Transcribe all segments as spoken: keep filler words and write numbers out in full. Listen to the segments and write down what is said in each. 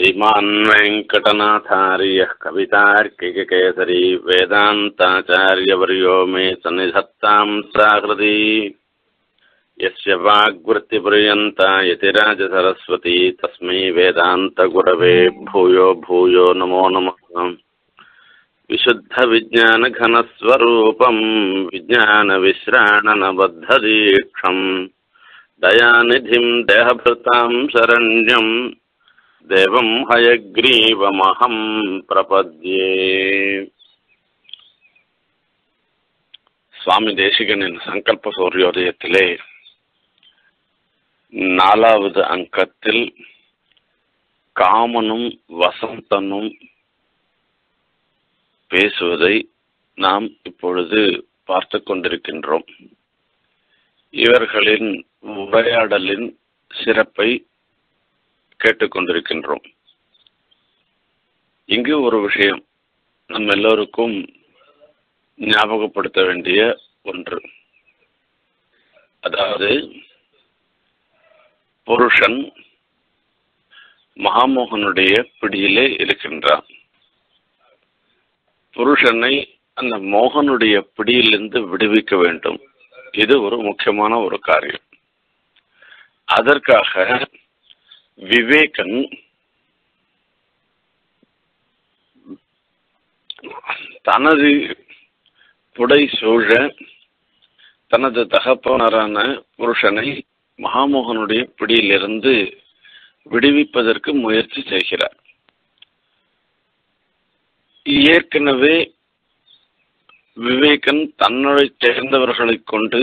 Sriman Venkatanathariya Kavitarkika Kesari Vedantacharya Varyo Me Sanidhattam Sakrati Yasya Vagvritti Priyanta Yati Raja Saraswati Tasmai Vedanta Gurave Bhuyo Bhuyo Namo Namaha Vishuddha Vijnana Ghana Swarupam Vijnana Vishranana Vadhadiksham Dayanidhim Dehabhratam Saranyam Devam Hayagrivamaham Prapadye. Swami Desikan in Sankalpa Suryodayatile Nalavathu Ankathil Kamanum Vasantanum Pesuvadai Nam Ippozhudhu Parthukkondirukkiன்றோம். இவர்களின் உரையாடலின் சிறப்பை கேட்டுக்கொண்டிருக்கின்றோம். இங்கு ஒரு விஷயம் நம்ம எல்லோருக்கும் ஞாபகப்படுத்த வேண்டிய ஒன்று, அதாவது புருஷன் மகாமோகனுடைய பிடியிலே இருக்கின்றான். புருஷனை அந்த மோகனுடைய பிடியிலிருந்து விடுவிக்க வேண்டும். இது ஒரு முக்கியமான ஒரு காரியம். அதற்காக விவேகன் தனது புடை சூழ தனது தகப்பனரான புருஷனை மகாமோகனுடைய பிடியிலிருந்து விடுவிப்பதற்கு முயற்சி செய்கிறார். ஏற்கனவே விவேகன் தன்னுடைய சேர்ந்தவர்களைக் கொண்டு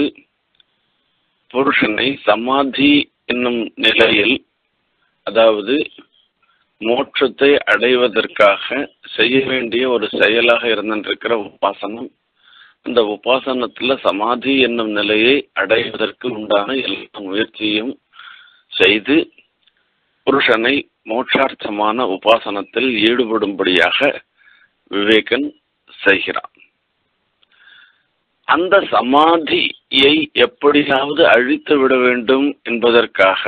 புருஷனை சமாதி என்னும் நிலையில், அதாவது மோட்சத்தை அடைவதற்காக செய்ய வேண்டிய ஒரு செயலாக இருந்திருக்கிற உபாசனம், அந்த உபாசனத்துல சமாதி என்னும் நிலையை அடைவதற்கு உண்டான எல்லா முயற்சியும் செய்து புருஷனை மோட்சார்த்தமான உபாசனத்தில் ஈடுபடும்படியாக விவேகன் செய்கிறான். அந்த சமாதியை எப்படியாவது அழித்து விட வேண்டும் என்பதற்காக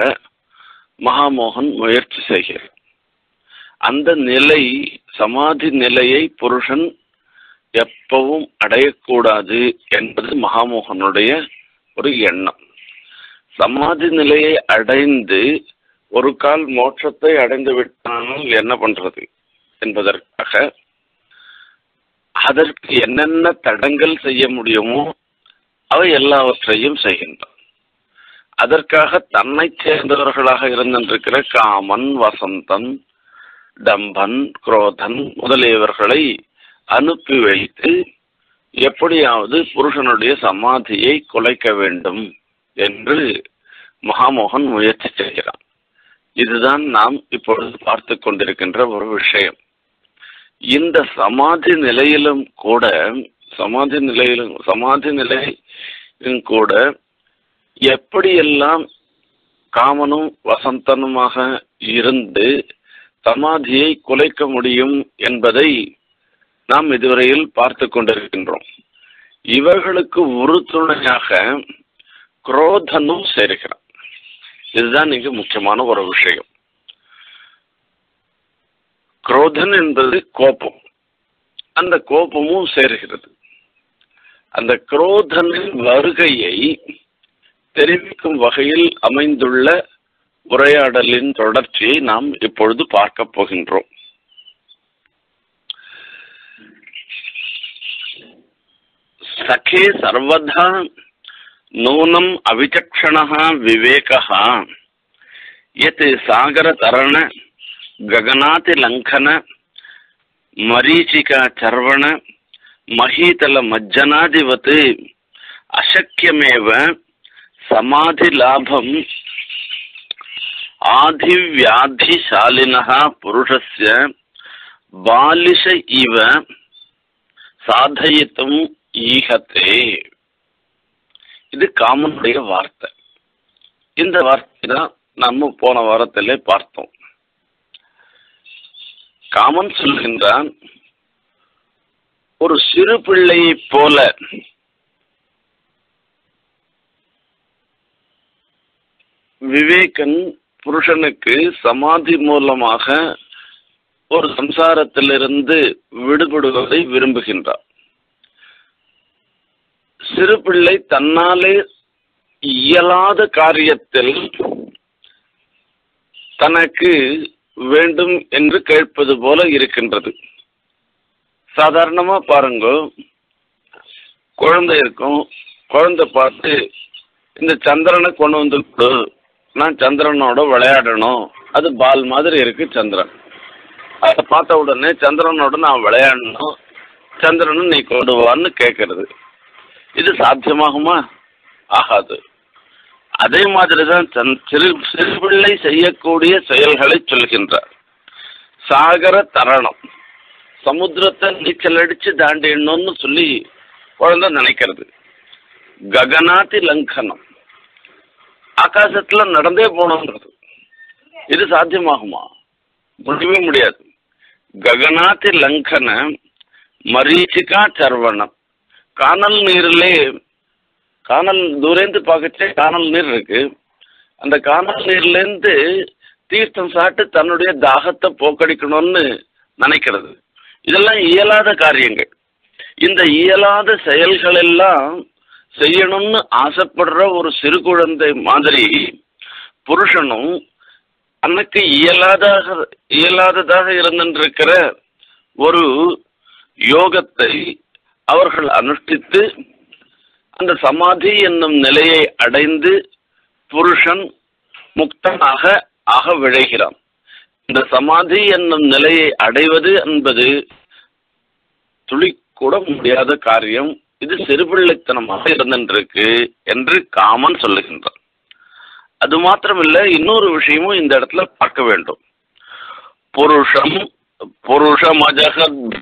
மகாமோகன் முயற்சி செய்கிறார். அந்த நிலை, சமாதி நிலையை புருஷன் எப்பவும் அடையக்கூடாது என்பது மகாமோகனுடைய ஒரு எண்ணம். சமாதி நிலையை அடைந்து ஒரு கால் மோட்சத்தை அடைந்து விட்டாலும் என்ன பண்றது என்பதற்காக அதற்கு என்னென்ன தடங்கள் செய்ய முடியுமோ அவை எல்லாவற்றையும் செய்கின்றான். அதற்காக தன்னை சேர்ந்தவர்களாக இருந்திருக்கிற காமன், வசந்தன், டம்பன், குரோதன் முதலியவர்களை அனுப்பி வைத்து எப்படியாவது புருஷனுடைய சமாதியை குலைக்க வேண்டும் என்று மகாமோகன் முயற்சி செய்கிறான். இதுதான் நாம் இப்பொழுது பார்த்து கொண்டிருக்கின்ற ஒரு விஷயம். இந்த சமாதி நிலையிலும் கூட சமாதி நிலையிலும் சமாதி நிலையிலும் கூட எப்படியெல்லாம் காமனும் வசந்தனுமாக இருந்து சமாதியை குலைக்க முடியும் என்பதை நாம் இதுவரையில் பார்த்து கொண்டிருக்கின்றோம். இவர்களுக்கு உறுதுணையாக குரோதனும் சேர்க்கிறான். இதுதான் இங்கு முக்கியமான ஒரு விஷயம். குரோதன் என்பது கோபம், அந்த கோபமும் சேர்கிறது. அந்த குரோதனின் வருகையை தெரிவிக்கும் வகையில் அமைந்துள்ள உரையாடலின் தொடர்ச்சியை நாம் இப்பொழுது பார்க்க போகின்றோம். சகே சர்வதா நூனம் அவிச்சக்ஷணஹ விவேகஹ யத் சாகர தரண ககனாதி லங்கன மரீச்சிகா சர்வண மஹீதல மஜ்ஜனாதிவத் அசக்கியமேவ சமாதி லாபம் ஆதிவியாதிசாலினஹ புருஷஸ்ய பாலிஷ இவ சாதயித்தும் ஈகத்தே. இது காமனுடைய வார்த்தை. இந்த வார்த்தை தான் நம்ம போன வாரத்திலே பார்த்தோம். காமன் சொல்கின்றான், ஒரு சிறு பிள்ளையை போல விவேகன் புருஷனுக்கு சமாதி மூலமாக ஒரு சம்சாரத்திலிருந்து விடுபடுவதை விரும்புகின்றார். சிறு பிள்ளை தன்னாலே இயலாத காரியத்தில் தனக்கு வேண்டும் என்று கேட்பது போல இருக்கின்றது. சாதாரணமா பாருங்க, குழந்தை இருக்கும், குழந்தை பார்த்து இந்த சந்திரனை கொண்டு வந்து கொடு, நான் சந்திரனோட விளையாடணும், அது பால் மாதிரி இருக்கு சந்திரன், அதை பார்த்த உடனே சந்திரனோட நான் விளையாடணும், சந்திரனும் நீ கொண்டுவான்னு கேட்கறது, இது சாத்தியமாகுமா? ஆகாது. அதே மாதிரிதான் சிறு சிறு பிள்ளை செய்யக்கூடிய செயல்களை சொல்கின்றார். சாகர தரணம், சமுத்திரத்தை நீச்சல் அடிச்சு தாண்டிடணும்னு சொல்லி குழந்தை நினைக்கிறது. ககனாதி லங்கனம், ஆகாசத்துல நடந்தே போனோங்கிறது, இது சாத்தியமாகுமா? முடியவே முடியாது. ககனாதி லங்கன மரீச்சிகா சர்வணம், காணல் நீரிலே, காணல் தூரேந்து பார்க்கச்சே காணல் நீர் இருக்கு, அந்த காணல் நீர்லேருந்து தீர்த்தம் சாப்பிட்டு தன்னுடைய தாகத்தை போக்கடிக்கணும்னு நினைக்கிறது. இதெல்லாம் இயலாத காரியங்கள். இந்த இயலாத செயல்கள் எல்லாம் செய்யணும்னு ஆசைப்படுற ஒரு சிறு குழந்தை மாதிரி புருஷனும் தனக்கு இயலாதாக இயலாததாக இருந்திருக்கிற ஒரு யோகத்தை அவர்கள் அனுஷ்டித்து அந்த சமாதி என்னும் நிலையை அடைந்து புருஷன் முக்தனாக ஆக விளைகிறான். இந்த சமாதி என்னும் நிலையை அடைவது என்பது துளி கூட முடியாத காரியம். இது சிறுபிள்ளைத்தனமாக இருந்திருக்கு என்று காமன் சொல்லுகின்றான். அது மாத்திரமில்லை, இன்னொரு விஷயமும் இந்த இடத்துல பார்க்க வேண்டும். புருஷம் புருஷமஜகத்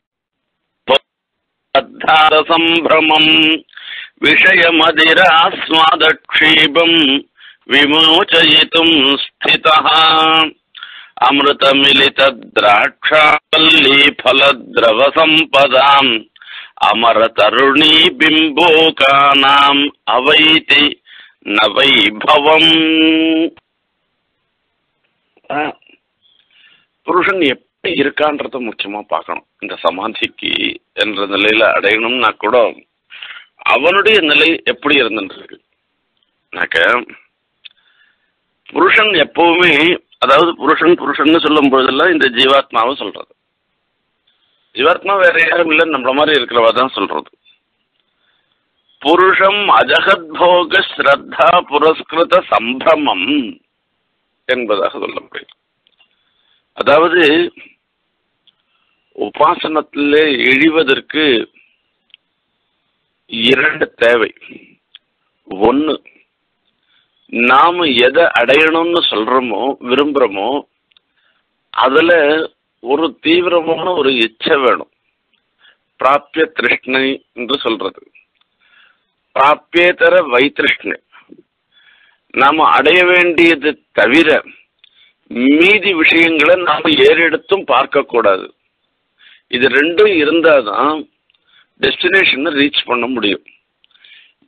சம்பிரமம் விஷயமதிராஸ்வாதக்ஷீபம் விமோச்சயிதும் ஸ்திதஹ அமிர்தமிலிதத்ராட்சாவல்லி ஃபலத்ரவசம்பதாம் அமரதருணீ பிம்போகானாம் அவைதி நவைபவம். புருஷன் எப்படி இருக்கான்றத முக்கியமா பார்க்கணும். இந்த சமாதிக்கு என்ற நிலையில அடையணும்னா கூட அவனுடைய நிலை எப்படி இருந்துருக்கு? புருஷன் எப்பவுமே, அதாவது புருஷன் புருஷன் சொல்லும் பொழுதெல்லாம் இந்த ஜீவாத்மாவை சொல்றது, ஜீவாத்மா வேற யாரும் இல்லை, நம்மள மாதிரி இருக்கிறவா தான் சொல்றது. புருஷம் அஜகத் போக ஸ்ரத்தா புரஸ்கிருத சம்பிரமம் என்பதாக சொல்ல முடியும். அதாவது உபாசனத்திலே இழிவதற்கு இரண்டு தேவை. ஒன்று, நாம் எதை அடையணும்னு சொல்கிறோமோ விரும்புகிறோமோ அதில் ஒரு தீவிரமான ஒரு இச்சை வேணும். பிராப்பிய திருஷ்ணை என்று சொல்கிறது, பிராப்பியேதர வைத்திருஷ்ணை. நாம் அடைய வேண்டியது தவிர மீதி விஷயங்களை நாம் ஏறெடுத்தும் பார்க்கக்கூடாது. இது ரெண்டும் இருந்தால் தான் டெஸ்டினேஷனை ரீச் பண்ண முடியும்.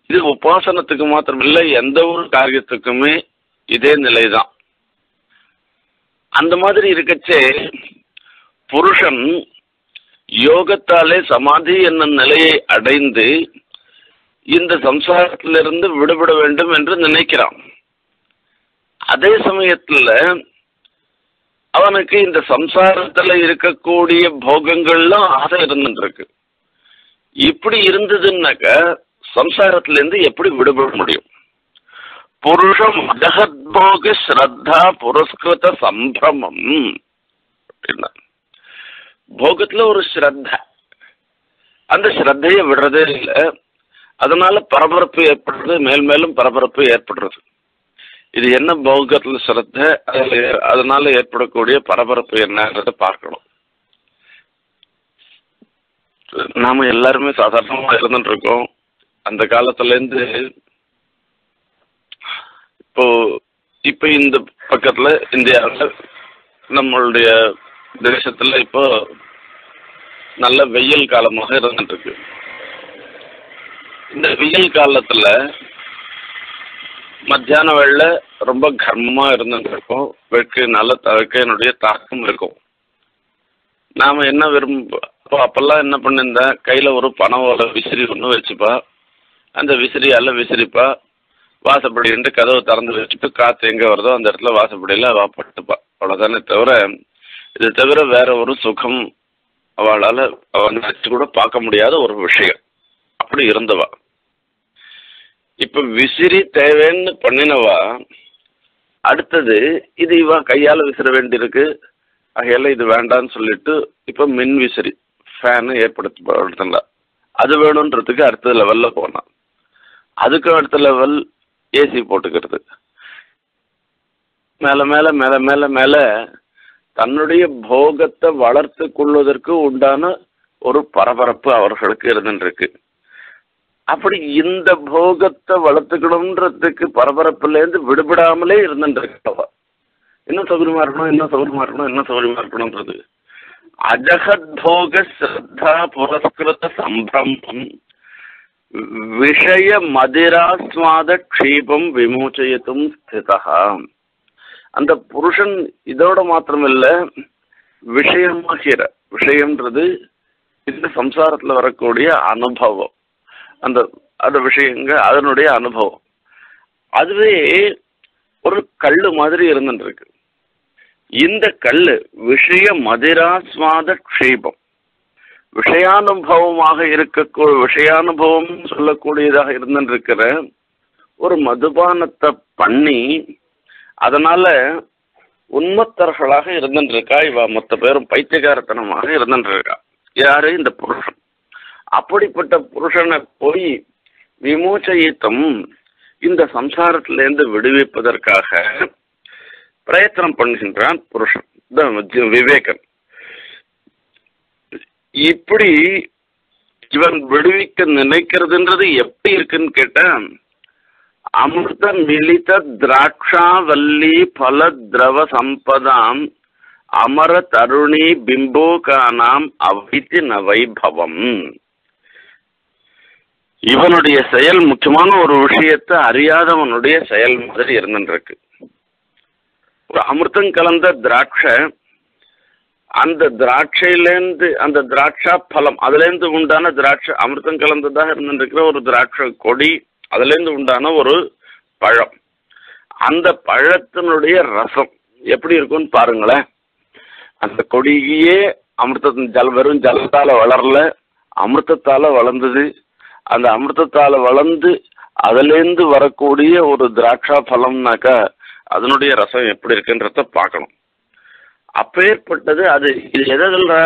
இது உபாசனத்துக்கு மாத்திரமில்லை, எந்த ஒரு காரியத்துக்குமே இதே நிலை தான். அந்த மாதிரி இருக்கச்சே புருஷன் யோகத்தாலே சமாதி என்ன நிலையை அடைந்து இந்த சம்சாரத்திலிருந்து விடுபட வேண்டும் என்று நினைக்கிறான். அதே சமயத்தில் அவனுக்கு இந்த சம்சாரத்தில் இருக்கக்கூடிய போகங்கள்லாம் ஆசை இருந்துருக்கு. இப்படி இருந்ததுன்னாக்க சம்சாரத்திலிருந்து எப்படி விடுபட முடியும்? புருஷம் அஜகத்போக ஸ்ரத்தா புரஸ்கிருத சம்பிரமம் அப்படின்னா போகத்துல ஒரு ஸ்ரத்த, அந்த ஸ்ரத்தையை விடுறதே இல்லை. அதனால பரபரப்பு ஏற்படுறது, மேல் மேலும் பரபரப்பு ஏற்படுறது. இது என்ன போகத்துல ஸ்ரத்த, அதனால ஏற்படக்கூடிய பரபரப்பு என்னன்றதை பார்க்கணும். நாம எல்லாருமே சாதாரணமாக இருந்துட்டு இருக்கோம். அந்த காலத்துலேருந்து இப்போ இப்போ இந்த பக்கத்தில் இந்தியாவில் நம்மளுடைய தேசத்தில் இப்போ நல்ல வெயில் காலமாக இருந்துட்டு இருக்கு. இந்த வெயில் காலத்தில் மத்தியான வேளை ரொம்ப கர்மமாக இருந்துட்டு இருக்கும். வெக்கையினால தவக்கையினுடைய தாக்கம் இருக்கும். நாம என்ன விரும்ப அப்பெல்லாம் என்ன பண்ணிருந்தா கையில் ஒரு பணவோட விசிறி ஒன்று வச்சுப்பா. அந்த விசிறியால் விசிறிப்பா வாசப்படின்ட்டு கதவை திறந்து வச்சுட்டு காற்று எங்கே வருதோ அந்த இடத்துல வாசப்படியில் அவள் பட்டுப்பா. அவ்வளோதானே தவிர இதை தவிர வேற ஒரு சுகம் அவளால் அவன் வச்சு கூட பார்க்க முடியாத ஒரு விஷயம் அப்படி இருந்தவா. இப்போ விசிறி தேவைன்னு பண்ணினவா. அடுத்தது இது இவா கையால் விசிற வேண்டியிருக்கு. அகையால் இது வேண்டான்னு சொல்லிட்டு இப்போ மின் விசிறி ஃபேனு ஏற்படுத்த அது வேணுன்றதுக்கு அடுத்த லெவலில் போனான். அதுக்கும் அடுத்த லெவல் ஏசி போட்டுக்கிறது. மேலே மேலே மேலே மேலே மேலே தன்னுடைய போகத்தை வளர்த்து கொள்வதற்கு உண்டான ஒரு பரபரப்பு அவர்களுக்கு இருந்துருக்கு. அப்படி இந்த போகத்தை வளர்த்துக்கணுன்றதுக்கு பரபரப்புலேருந்து விடுபடாமலே இருந்துருக்கவா. இன்னும் சௌகரியமா இருக்கணும் இன்னும் சௌகரியமா இருக்கணும் இன்னும் சௌகரியமா இருக்கணும்ன்றது அஜகத் போக ஸ்ரத்தா புரஸ்கிருத சம்பிரமம் விஷய மதிராஸ்வாத க்ஷீபம் விமோச்சயத்தும் ஸ்திதா. அந்த புருஷன் இதோட மாத்திரமில்லை விஷயமாகிற விஷயம்ன்றது இந்த சம்சாரத்தில் வரக்கூடிய அனுபவம் அந்த அந்த விஷயங்க அதனுடைய அனுபவம் அதுவே ஒரு கல் மாதிரி இருந்துருக்கு. இந்த கல் விஷய மதிராஸ்வாத க்ஷீபம் விஷயானுபவமாக இருக்க விஷயானுபவம் சொல்லக்கூடியதாக இருந்துருக்கிற ஒரு மதுபானத்தை பண்ணி அதனால உண்மத்தர்களாக இருந்துருக்கா இவ. மொத்த பேரும் பைத்தியகாரத்தனமாக இருந்துருக்கா யாரு இந்த புருஷன். அப்படிப்பட்ட புருஷனை போய் விமோச்சயித்தம் இந்த சம்சாரத்திலேருந்து விடுவிப்பதற்காக பிரயத்தனம் பண்ணுகின்றான் புருஷன் விவேகன். இப்படி இவன் விடுவிக்க நினைக்கிறதுன்றது எப்படி இருக்குன்னு கேட்டா அமிர்த மிளித திராட்சாவல்லி பல திரவ சம்பதாம் அமர தருணி பிம்போகானாம் அவைத்தி நவைபவம். இவனுடைய செயல் முக்கியமான ஒரு விஷயத்தை அறியாதவனுடைய செயல் மாதிரி இருந்துருக்கு. ஒரு அமிர்தம் கலந்த திராட்சை அந்த திராட்சையிலேருந்து அந்த திராட்சா பலம் அதுலேருந்து உண்டான திராட்சை அமிர்தம் கலந்ததாக இருந்துருக்கிற ஒரு திராட்சை கொடி அதுலேருந்து உண்டான ஒரு பழம் அந்த பழத்தினுடைய ரசம் எப்படி இருக்குன்னு பாருங்களேன். அந்த கொடியே அமிர்தத்தின் ஜல் வெறும் ஜலத்தால் வளரல அமிர்தத்தால் வளர்ந்தது. அந்த அமிர்தத்தால் வளர்ந்து அதுலேருந்து வரக்கூடிய ஒரு திராட்சா பழம்னாக்கா அதனுடைய ரசம் எப்படி இருக்குன்றத பார்க்கணும். அப்பேற்பட்டது அது. இது எதுன்னா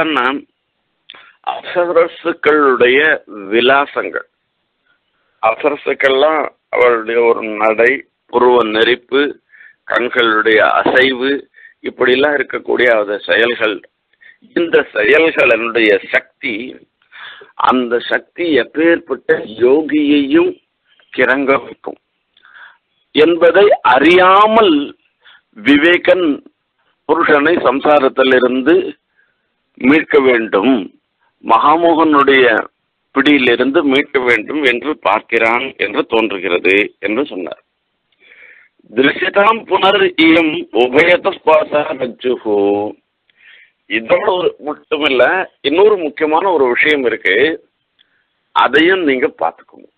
அப்சரசுக்களுடைய விலாசங்கள். அப்சரசுக்கள்லாம் அவளுடைய ஒரு நடை புருவ நெறிப்பு கண்களுடைய அசைவு இப்படிலாம் இருக்கக்கூடிய அந்த செயல்கள் இந்த செயல்களினுடைய சக்தி அந்த சக்தி எப்பேற்பட்ட யோகியையும் கிறங்க வைக்கும் என்பதை அறியாமல் விவேகன் புருஷனை சம்சாரத்திலிருந்து மீட்க வேண்டும் மகாமோகனுடைய பிடியிலிருந்து மீட்க வேண்டும் என்று பார்க்கிறான் என்று தோன்றுகிறது என்று சொன்னார். திருஷ்யதாம் புனர் இயம் உபயதஸ்பாசு. இதோட மட்டும் இல்லை இன்னொரு முக்கியமான ஒரு விஷயம் இருக்கு அதையும் நீங்க பார்த்துக்கணும்.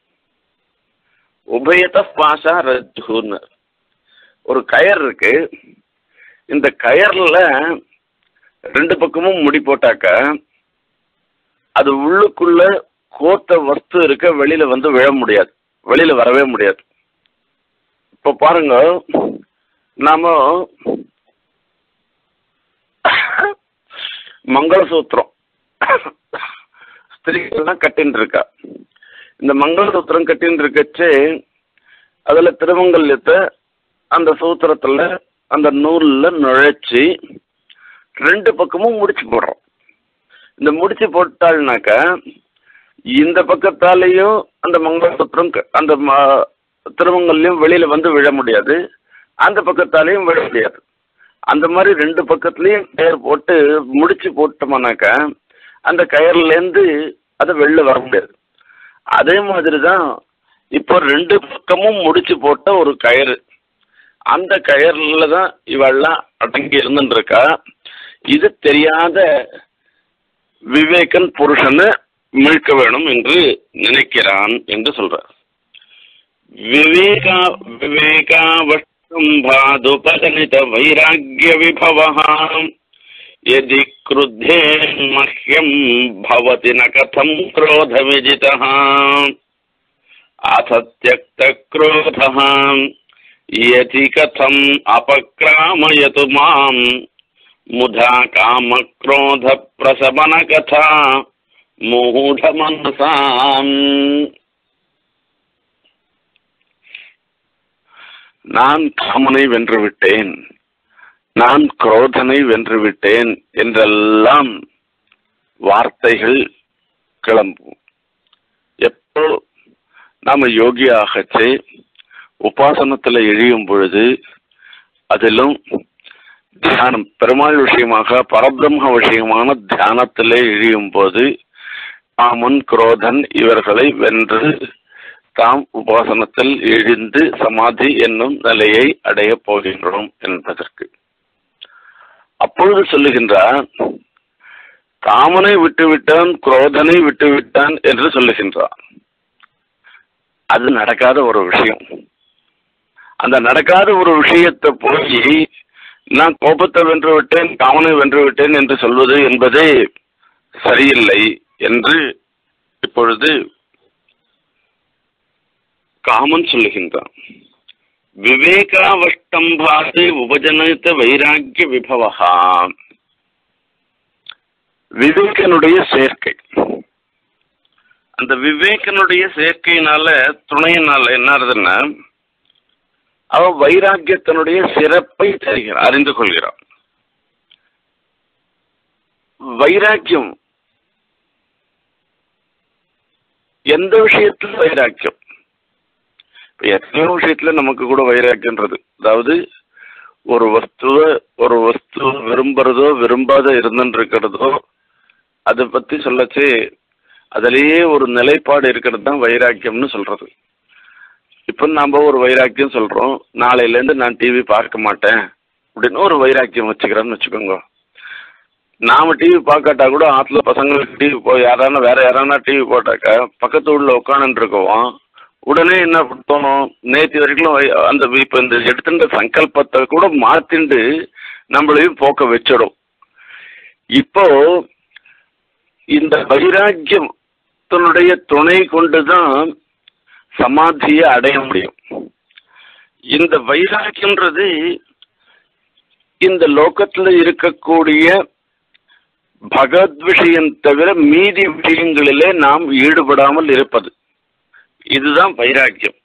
உபயத பாஷா ரஜுன்னு ஒரு கயர் இருக்கு. இந்த கயர்ல ரெண்டு பக்கமும் முடி போட்டாக்க அது உள்ளுக்குள்ள கோத்த வஸ்து இருக்க வெளியில வந்து விழ முடியாது வெளியில வரவே முடியாது. இப்போ பாருங்க நாம மங்களசூத்திரம் ஸ்திரீகள்லாம் கட்டின்னு இருக்கா. இந்த மங்களசூத்திரம் கட்டின்னு இருக்கச்சு அதில் திருமங்கல்யத்தை அந்த சூத்திரத்தில் அந்த நூலில் நுழைச்சி ரெண்டு பக்கமும் முடிச்சு போடுறோம். இந்த முடிச்சு போட்டாள்னாக்கா இந்த பக்கத்தாலேயும் அந்த மங்களசூத்திரம் அந்த திருமங்கல்யம் வெளியில் வந்து விழ முடியாது அந்த பக்கத்தாலேயும் விழ முடியாது. அந்த மாதிரி ரெண்டு பக்கத்துலேயும் கயர் போட்டு முடிச்சு போட்டோம்னாக்கா அந்த கயர்லேருந்து அதை வெளில வர முடியாது. அதே மாதிரி தான் இப்போ ரெண்டு பக்கமும் முடிச்சு போட்ட ஒரு கயர் அந்த கயரில் தான் இவெல்லாம் அடங்கி இருந்துருக்கா. இது தெரியாத விவேகன் புருஷனை மீட்க வேணும் என்று நினைக்கிறான் என்று சொல்றார். விவேகா விவேகாவஷ்டும் பாதுபதனித வைராக்கிய விபவஹாம் யதி க்ருத்தே மஹ்யம் பவதி ந கதம் க்ரோத விஜிதஹாம் அசத்யக்த க்ரோதஹாம் யதி கதம் அபக்ராமயது மாம் முதா காம க்ரோத பிரசபன கதா மூட மனசாம். நான் காமனை வென்றுவிட்டேன், நான் குரோதனை வென்றுவிட்டேன் என்றெல்லாம் வார்த்தைகள் கிளம்பும். எப்போ நாம் யோகியாகச்சே உபாசனத்தில் இழியும் பொழுது, அதிலும் தியானம் பெருமாள் விஷயமாக பரபிரம்ம விஷயமான தியானத்திலே இழியும் போது காமன் குரோதன் இவர்களை வென்று தாம் உபாசனத்தில் எழுந்து சமாதி என்னும் நிலையை அடைய போகின்றோம் என்பதற்கு அப்பொழுது சொல்லுகின்றார், காமனை விட்டுவிட்டான் குரோதனை விட்டுவிட்டான் என்று சொல்லுகின்றான். அது நடக்காத ஒரு விஷயம். அந்த நடக்காத ஒரு விஷயத்தை போய் நான் கோபத்தை வென்று விட்டேன் காமனை வென்று விட்டேன் என்று சொல்வது என்பதே சரியில்லை என்று இப்பொழுது காமன் சொல்லுகின்றான். விவேகாவஷ்டம்பாது உபஜனித்த வைராக்கிய விபவஹா, விவேகனுடைய சேர்க்கை, அந்த விவேகனுடைய சேர்க்கையினால துணையினால என்ன ஆகுதுன்னா அவ வைராக்கியத்தினுடைய சிறப்பை தெரிகிறான், அறிந்து கொள்கிறான். வைராக்கியம் எந்த விஷயத்தில் வைராக்கியம்? எத்தனையோ விஷயத்துல நமக்கு கூட வைராக்கியன்றது, அதாவது ஒரு வஸ்துவை ஒரு வஸ்துவ விரும்புறதோ விரும்பாத இருந்துருக்கிறதோ அதை பத்தி சொல்லச்சு அதுலேயே ஒரு நிலைப்பாடு இருக்கிறது தான் வைராக்கியம்னு சொல்றது. இப்போ நாம் ஒரு வைராக்கியம் சொல்றோம், நாளையிலேருந்து நான் டிவி பார்க்க மாட்டேன் அப்படின்னு ஒரு வைராக்கியம் வச்சுக்கிறோன்னு வச்சுக்கோங்க. நாம டிவி பார்க்காட்டா கூட ஆற்றுல பசங்களுக்கு டிவி போ யாரானா வேற யாரானா டிவி போட்டாக்க பக்கத்து ஊரில் உட்காந்துருக்குவோம். உடனே என்ன தோணும், நேற்று வரைக்கும் அந்த இப்போ இந்த எடுத்துட்டு சங்கல்பத்தை கூட மாற்றிண்டு நம்மளையும் போக்க வச்சிடும். இப்போ இந்த வைராக்கியத்தினுடைய துணை கொண்டு தான் சமாதியை அடைய முடியும். இந்த வைராக்கியன்றது இந்த லோகத்தில் இருக்கக்கூடிய பகவத் விஷயம் தவிர மீதி விஷயங்களிலே நாம் ஈடுபடாமல் இருப்பது, இதுதான் வைராக்கியம்.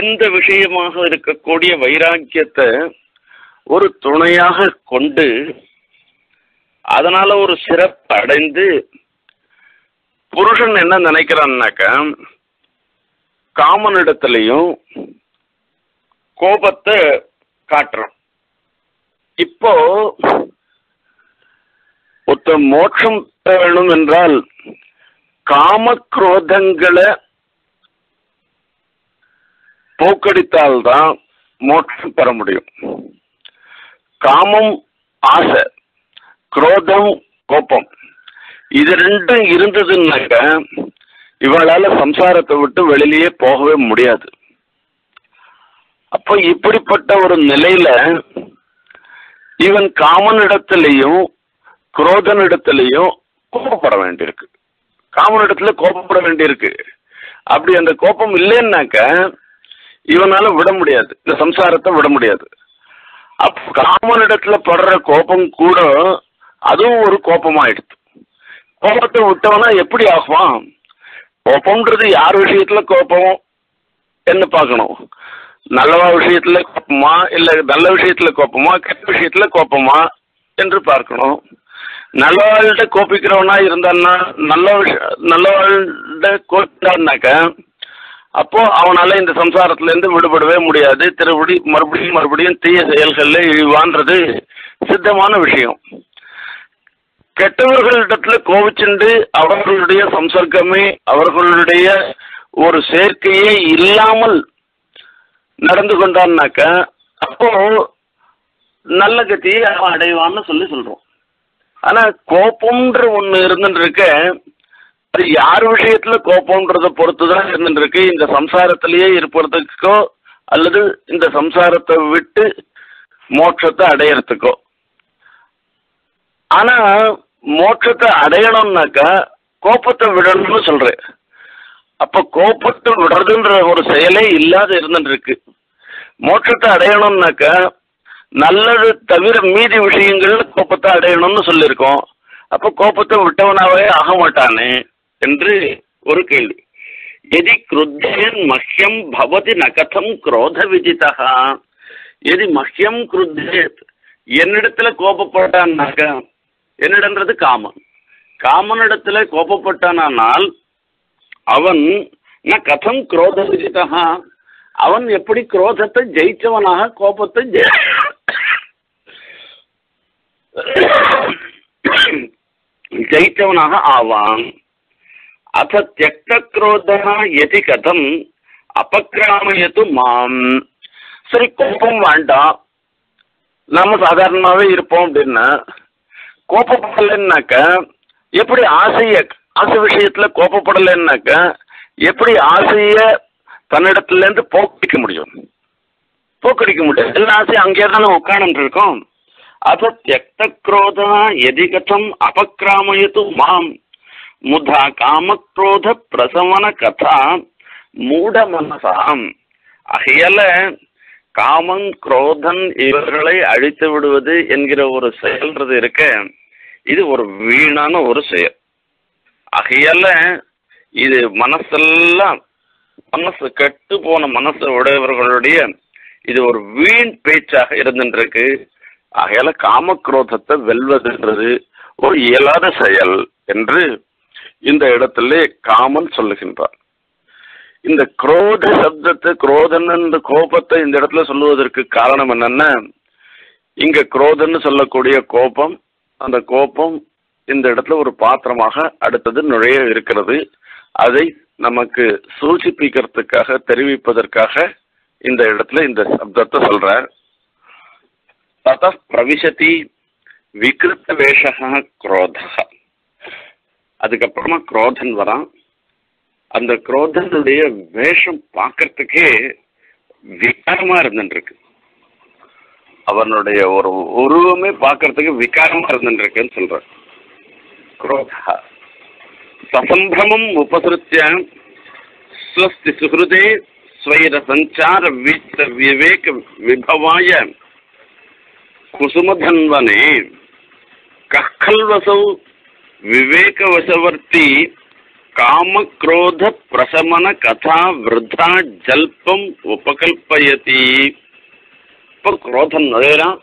இந்த விஷயமாக இருக்கக்கூடிய வைராக்கியத்தை ஒரு துணையாக கொண்டு அதனால ஒரு சிறப்பு அடைந்து புருஷன் என்ன நினைக்கிறான்னாக்க காமனிடத்திலையும் கோபத்தை காட்டுறான். இப்போ ஒருத்த மோட்சம் பெற வேண்டும் என்றால் காமக்ரோதங்களை போக்கடித்தால்தான் மோட்சம் பெற முடியும். காமம் ஆசை, குரோதம் கோபம், இது ரெண்டும் இருந்ததுன்னாக்க இவளால சம்சாரத்தை விட்டு வெளியிலேயே போகவே முடியாது. அப்போ இப்படிப்பட்ட ஒரு நிலையில இவன் காமனிடத்திலையும் குரோதனிடத்திலையும் கோபப்பட வேண்டியிருக்கு, காமனிடத்துல கோபப்பட வேண்டியிருக்கு. அப்படி அந்த கோபம் இல்லைன்னாக்க இவனால விட முடியாது, இந்த சம்சாரத்தை விட முடியாது. அப்ப காமனிடத்துல படுற கோபம் கூட அதுவும் ஒரு கோபமாயிடுது. கோபத்தை விட்டவனா எப்படி ஆகுவான்? கோபம்ன்றது யார் விஷயத்துல கோபம் என்ன பார்க்கணும், நல்லவா விஷயத்துல கோபமா இல்ல நல்ல விஷயத்துல கோபமா கெட்ட விஷயத்துல கோபமா என்று பார்க்கணும். நல்லவாழ்கிட்ட கோபிக்கிறவனா இருந்தான்னா நல்ல விஷய நல்லவாழ்கிட்ட கோபிக்கிறான்னாக்க அப்போ அவனால இந்த சம்சாரத்துல இருந்து விடுபடவே முடியாது, திருப்படி மறுபடியும் மறுபடியும் தீய செயல்கள்ல இழிவான்றது சித்தமான விஷயம். கெட்டவர்களிடத்துல கோபிச்சுண்டு அவர்களுடைய சம்சர்க்கமே அவர்களுடைய ஒரு சேர்க்கையே இல்லாமல் நடந்து கொண்டான்னாக்க அப்போ நல்ல கத்தியை அவன் அடைவான்னு சொல்லி சொல்றோம். ஆனா கோபம்ன்ற ஒண்ணு இருந்துருக்கு. அது யார் விஷயத்துல கோபம்ன்றத பொறுத்து தான் இருந்துருக்கு. இந்த சம்சாரத்திலேயே இருப்பதற்கோ அல்லது இந்த சம்சாரத்தை விட்டு மோட்சத்தை அடையறதுக்கோ. ஆனா மோட்சத்தை அடையணும்னாக்கா கோபத்தை விடணும்னு சொல்றேன். அப்ப கோபத்தை விடுறதுன்ற ஒரு செயலே இல்லாத இருந்துருக்கு. மோட்சத்தை அடையணும்னாக்கா நல்லது தவிர மீதி விஷயங்கள்ல கோபத்தை அடையணும்னு சொல்லியிருக்கோம். அப்போ கோபத்தை விட்டவனாவே ஆக மாட்டானே என்று ஒரு கேள்வி. எதி கிருத்தேன் மஹ்யம் பவதி நகதம் குரோத விஜிதா, எதி மஹ்யம் கிருத்தேத், என்னிடத்துல கோபப்பட்டான்னாக்கா, என்னிடன்றது காமன், காமனிடத்துல கோபப்பட்டானால் அவன் ந கதம் குரோத விஜிதா, அவன் எப்படி குரோதத்தை ஜெயிச்சவனாக கோபத்தை ஜெய ஜெயித்தவனாக ஆவான். அத தியக்த குரோதனா எதி கதம் அபக்ராமயது மாம். சரி கோபம் வேண்டாம், நம்ம சாதாரணமாகவே இருப்போம் அப்படின்னா கோபப்படலைன்னாக்க எப்படி ஆசைய, ஆசை விஷயத்துல கோபப்படலைன்னாக்க எப்படி ஆசைய தன்னிடத்துல இருந்து போக்கடிக்க முடியும்? போக்கடிக்க முடியாது, எல்லா ஆசையும் அங்கேயே தானே உட்காந்துட்டு இருக்கோம். அத தியக்த குரோதா எதி கதம் அபக்ராமயது மாம் முதா காமக்ரோத பிரசவன கதா மூட மனசாம். அகையால காமம் குரோதன் இவர்களை அழித்து விடுவது என்கிற ஒரு செயல்றது இருக்க, இது ஒரு வீணான ஒரு செயல். அகையால இது மனசெல்லாம் மனசு கெட்டு போன மனசு உடையவர்களுடைய இது ஒரு வீண் பேச்சாக இருந்துருக்கு. ஆகையால காமக்ரோதத்தை வெல்வதுன்றது ஒரு இயலாத செயல் என்று இந்த இடத்துல காமன் சொல்லுகின்றார். இந்த குரோத சப்தத்தை, குரோதன் கோபத்தை இந்த இடத்துல சொல்லுவதற்கு காரணம் என்னன்னா, இங்க குரோதன்னு சொல்லக்கூடிய கோபம், அந்த கோபம் இந்த இடத்துல ஒரு பாத்திரமாக அடுத்தது நுழைய இருக்கிறது. அதை நமக்கு சூசிப்பிக்கிறதுக்காக, தெரிவிப்பதற்காக இந்த இடத்துல இந்த சப்தத்தை சொல்றார். தத பிரவிசதி விகிருத்த வேஷகா குரோத. அதுக்கப்புறமா குரோதன் வரான். அந்த குரோதனுடைய வேஷம் பார்க்கறதுக்கே விகாரமா இருந்துருக்கு, அவனுடைய ஒரு உருவமே பார்க்கறதுக்கு விகாரமா இருந்துருக்குன்னு சொல்ற. குரோதா சசம்பிரமம் உபசிருத்திய ஸ்வஸ்தி சுஹ்ருதே ஸ்வைர சஞ்சார விவேக விபவாய குசுமதன்வனே கல்வசௌ விவேகவசவர்த்தி காமக்ரோத பிரசமன கதா விருத்தா ஜல்பம் உபகல்பயதி. இப்போ குரோதம் நுழையிறான்,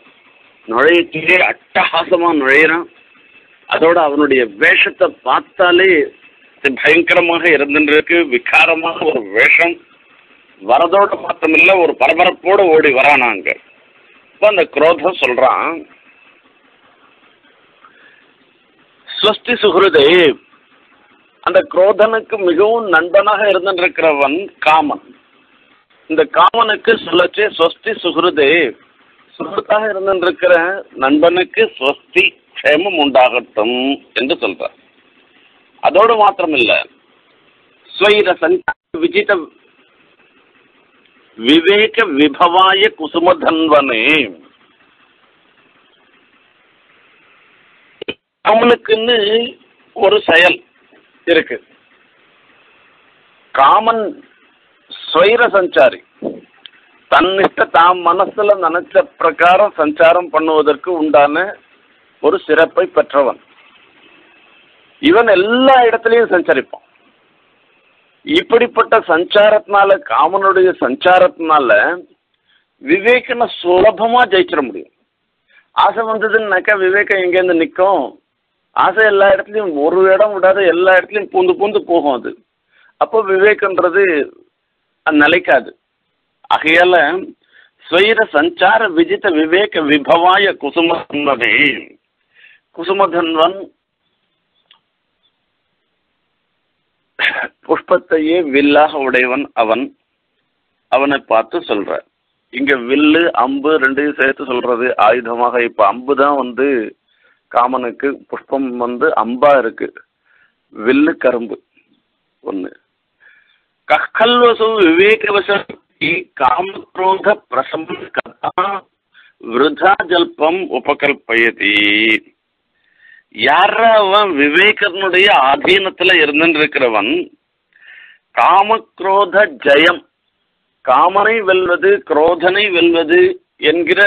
நுழையிட்டே அட்டகாசமாக நுழையிறான். அதோட அவனுடைய வேஷத்தை பார்த்தாலே பயங்கரமாக இருந்துருக்கு, விகாரமாக ஒரு வேஷம். வரதோட பார்த்தமில்ல, ஒரு பரபரப்போடு ஓடி வரானாங்க. இப்ப அந்த குரோதம் சொல்றான், ஸ்வஸ்தி சுஹ்ருதே, அந்த குரோதனுக்கு மிகவும் நண்பனாக இருந்திருக்கிறவன் காமன். இந்த காமனுக்கு சொல்லச்சு ஸ்வஸ்தி சுஹ்ருதே, சுஹ்ருத்தாக இருந்திருக்கிற நண்பனுக்கு ஸ்வஸ்தி க்ஷேமம் உண்டாகட்டும் என்று சொல்ற. அதோடு மாத்திரமில்ல, ஸ்வைர சஞ்சார விஜித விவேக விபவாய குசுமதன்வனே, அவனுக்குன்னு ஒரு செயல் இருக்கு. காமன் ஸ்வைர சஞ்சாரி, தன்னிஷ்ட தாம் மனசுல நினைச்ச பிரகாரம் சஞ்சாரம் பண்ணுவதற்கு உண்டான ஒரு சிறப்பை பெற்றவன். இவன் எல்லா இடத்துலையும் சஞ்சரிப்பான். இப்படிப்பட்ட சஞ்சாரத்தினால, காமனுடைய சஞ்சாரத்தினால விவேகனை சுலபமா ஜெயிச்சிட முடியும். ஆசை வந்ததுன்னாக்கா விவேகம் எங்கேருந்து நிற்கும்? ஆசை எல்லா இடத்துலையும், ஒரு இடம் விடாத எல்லா இடத்துலையும் பூந்து பூந்து போகும் அது. அப்போ விவேகன்றது அது நிலைக்காது. ஆகையால ஸ்வைர சஞ்சார விஜித விவேக விபவாய குசுமதன்வனே, குசுமதன்வன் புஷ்பத்தையே வில்லாக உடையவன் அவன், அவனை பார்த்து சொல்ற. இங்க வில்லு அம்பு ரெண்டையும் சேர்த்து சொல்றது ஆயுதமாக. இப்ப அம்பு தான் வந்து காமனுக்கு புஷ்பம் வந்து அம்பா இருக்கு, வில்லு கரும்பு ஒன்று. கல்வசு விவேகவசி காமக்ரோத பிரசம் கதா விருதா ஜல்பம் உபகல்பயதி. யாரா அவன் விவேகனுடைய ஆதீனத்துல இருந்துட்டு இருக்கிறவன் காமக்ரோத ஜயம், காமனை வெல்வது குரோதனை வெல்வது என்கிற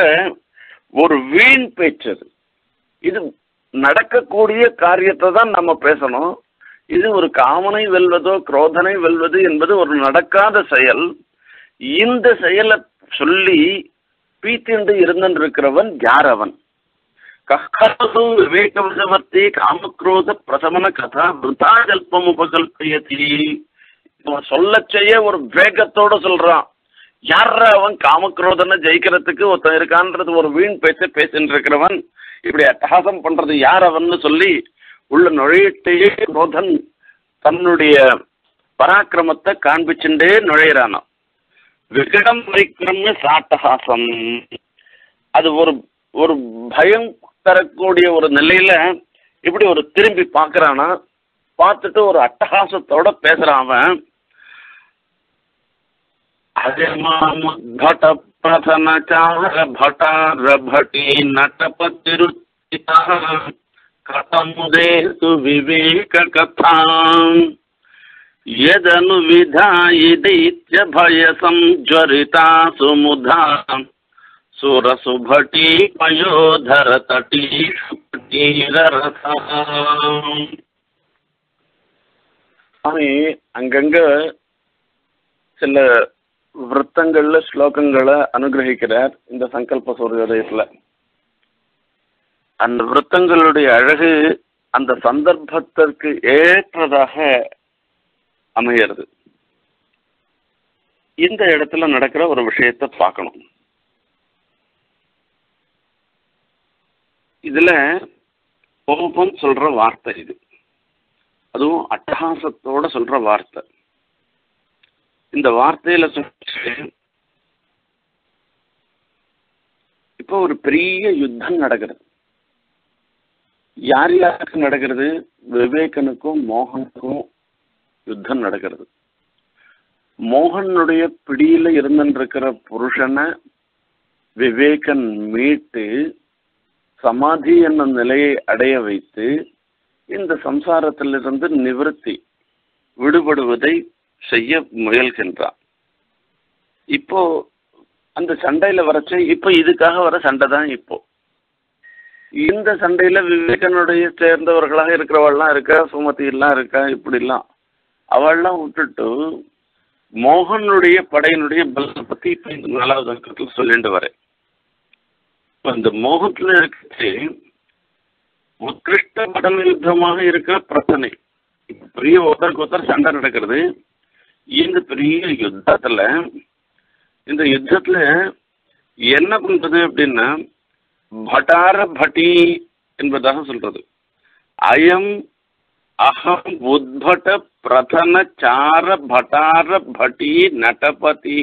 ஒரு வீண் பேச்சு. இது நடக்கக்கூடிய காரியத்தை தான் நம்ம பேசணும். இது ஒரு காமனை வெல்வதோ குரோதனை வெல்வது என்பது ஒரு நடக்காத செயல். இந்த செயலை சொல்லி பீத்திண்டு இருந்துட்டு இருக்கிறவன் யார் அவன்? கஹ்கலசு விவேகவசவர்த்தி காமக்ரோத பிரசமன கதா விருதாஜல்பம் உபகல்பயதி. அவன் சொல்ல செய்ய ஒரு வேகத்தோட சொல்றான். யார அவன்? காமக்ரோதனை ஜெயிக்கிறதுக்கு ஒருத்தன் இருக்கான்றது ஒரு வீண் பேச்ச பேசிட்டு இருக்கிறவன், இப்படி அட்டகாசம் பண்றது யார் அவன்னு சொல்லி உள்ள நுழையிட்டே குரோதன் தன்னுடைய பராக்கிரமத்தை காண்பிச்சுட்டே நுழையிறானா. விகடம் பரிக்கிரம்னு சாட்டகாசம், அது ஒரு ஒரு பயம் தரக்கூடிய ஒரு நிலையில இப்படி ஒரு திரும்பி பார்க்கறானா, பார்த்துட்டு ஒரு அட்டகாசத்தோட பேசுறான் அவன். அங்கங்க சில விரத்தங்கள்ல ஸ்லோகங்களை அனுகிரகிக்கிறார் இந்த சங்கல்ப சூரியோதயத்துல. அந்த விரத்தங்களுடைய அழகு அந்த சந்தர்ப்பத்திற்கு ஏற்றதாக அமைகிறது. இந்த இடத்துல நடக்கிற ஒரு விஷயத்தை பார்க்கணும். இதுல கோபம் சொல்ற வார்த்தை இது, அதுவும் அட்டகாசத்தோட சொல்ற வார்த்தை. இந்த வார்த்தையில சொல்லிட்டு இப்போ ஒரு பெரிய யுத்தம் நடக்கிறது. யார் யாருக்கு நடக்கிறது? விவேகனுக்கும் மோகனுக்கும் யுத்தம் நடக்கிறது. மோகனுடைய பிடியில இருந்திருக்கிற புருஷனை விவேகன் மீட்டு சமாதி என்னும் நிலையை அடைய வைத்து இந்த சம்சாரத்திலிருந்து நிவர்த்தி விடுபடுவதை செய்ய முயல்கின்றான். இப்போ அந்த சண்டையில வரச்ச இப்போ இதுக்காக வர சண்டை தான். இப்போ இந்த சண்டையில விவேகனுடைய சேர்ந்தவர்களாக இருக்கிறவெல்லாம் இருக்கா, சுமதி எல்லாம் இருக்கா, இப்படிலாம் அவள்லாம் விட்டுட்டு மோகனுடைய படையினுடைய பலத்தை பத்தி இப்போ இந்த நாலாவது அங்கத்தில் சொல்லிட்டு வரேன். இப்போ இந்த மோகத்துல இருக்கிறது உத்கிருஷ்ட படம் யுத்தமாக இருக்கிற பிரச்சனை. பெரிய ஒருத்தருக்கு ஒருத்தர் சண்டை நடக்கிறது. இந்த பெரிய யுத்தத்துல இந்த யுத்தத்துல என்ன பண்றது அப்படின்னா பட்டார பட்டி என்பதாக சொல்றது. அயம் அகம் உத்பட பிரதன சார பட்டார பட்டி நடபதி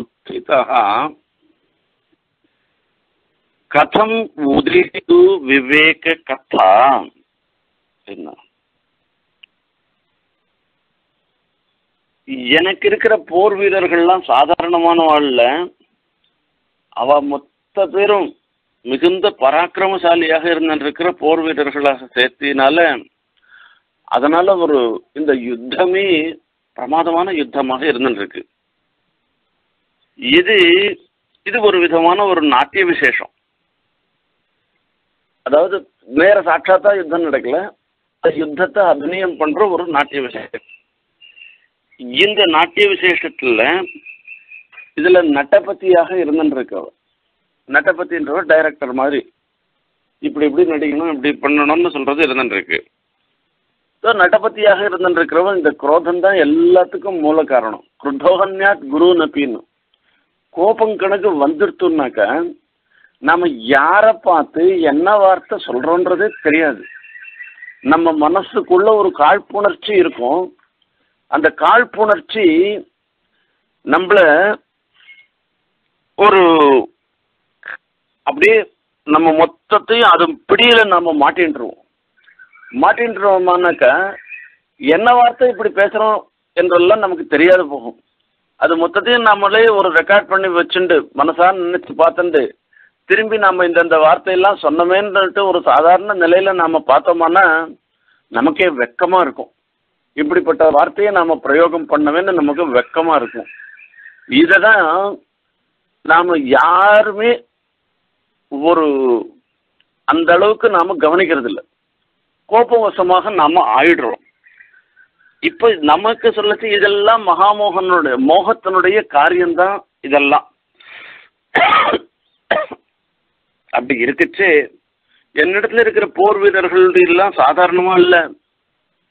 உத்திதா கதம் உதிரிது விவேக கதா. என்ன எனக்கு இருக்கிற போர் வீரர்கள்லாம் சாதாரணமான வாழ்ல, அவ மொத்த பேரும் மிகுந்த பராக்கிரமசாலியாக இருந்திருக்கிற போர் வீரர்களாக சேர்த்தினால அதனால ஒரு இந்த யுத்தமே பிரமாதமான யுத்தமாக இருந்துருக்கு. இது இது ஒரு விதமான ஒரு நாட்டிய விசேஷம். அதாவது நேர சாட்சாத்தா யுத்தம் நடக்கல, யுத்தத்தை அபிநயம் பண்ற ஒரு நாட்டிய விசேஷம். இந்த நாட்டிய விசேஷத்துல இதுல நட்டபதியாக இருந்துருக்கவர், நட்டபதின்றவர் டைரக்டர் மாதிரி இப்படி இப்படி நடிக்கணும் இப்படி பண்ணணும்னு சொல்றது இருந்துருக்கு. ஸோ நட்டபதியாக இருந்துருக்கிறவன் இந்த குரோதன் தான் எல்லாத்துக்கும் மூல காரணம். குருதோகன்யாத் குரு நப்பின்னு கோபம் கணக்கு வந்துருத்தோம்னாக்க நம்ம யாரை பார்த்து என்ன வார்த்தை சொல்றோன்றதே தெரியாது. நம்ம மனசுக்குள்ள ஒரு காழ்ப்புணர்ச்சி இருக்கும். அந்த காழ்ப்புணர்ச்சி நம்மள ஒரு அப்படியே நம்ம மொத்தத்தையும் அது பிடியில நம்ம மாட்டின்றுவோம். மாட்டின்றோம்னாக்கா என்ன வார்த்தை இப்படி பேசுகிறோம் என்றெல்லாம் நமக்கு தெரியாது போகும். அது மொத்தத்தையும் நம்மளே ஒரு ரெக்கார்ட் பண்ணி வச்சுண்டு மனசான்னு நினைச்சு பார்த்துண்டு திரும்பி நம்ம இந்தந்த வார்த்தையெல்லாம் சொன்னமேன்ட்டு ஒரு சாதாரண நிலையில நாம பார்த்தோம்னா நமக்கே வெக்கமா இருக்கும். இப்படிப்பட்ட வார்த்தையை நாம பிரயோகம் பண்ணவேன்னு நமக்கு வெக்கமா இருக்கும். இததான் நாம யாருமே ஒரு அந்த அளவுக்கு நாம கவனிக்கிறது இல்லை. கோபவசமாக நாம ஆயிடுறோம். இப்ப நமக்கு சொல்லச்சு இதெல்லாம் மகாமோகனுடைய மோகத்தினுடைய காரியம்தான். இதெல்லாம் அப்படி இருக்குச்சு. என்னிடத்துல இருக்கிற போர் வீரர்கள் எல்லாம் சாதாரணமா இல்ல.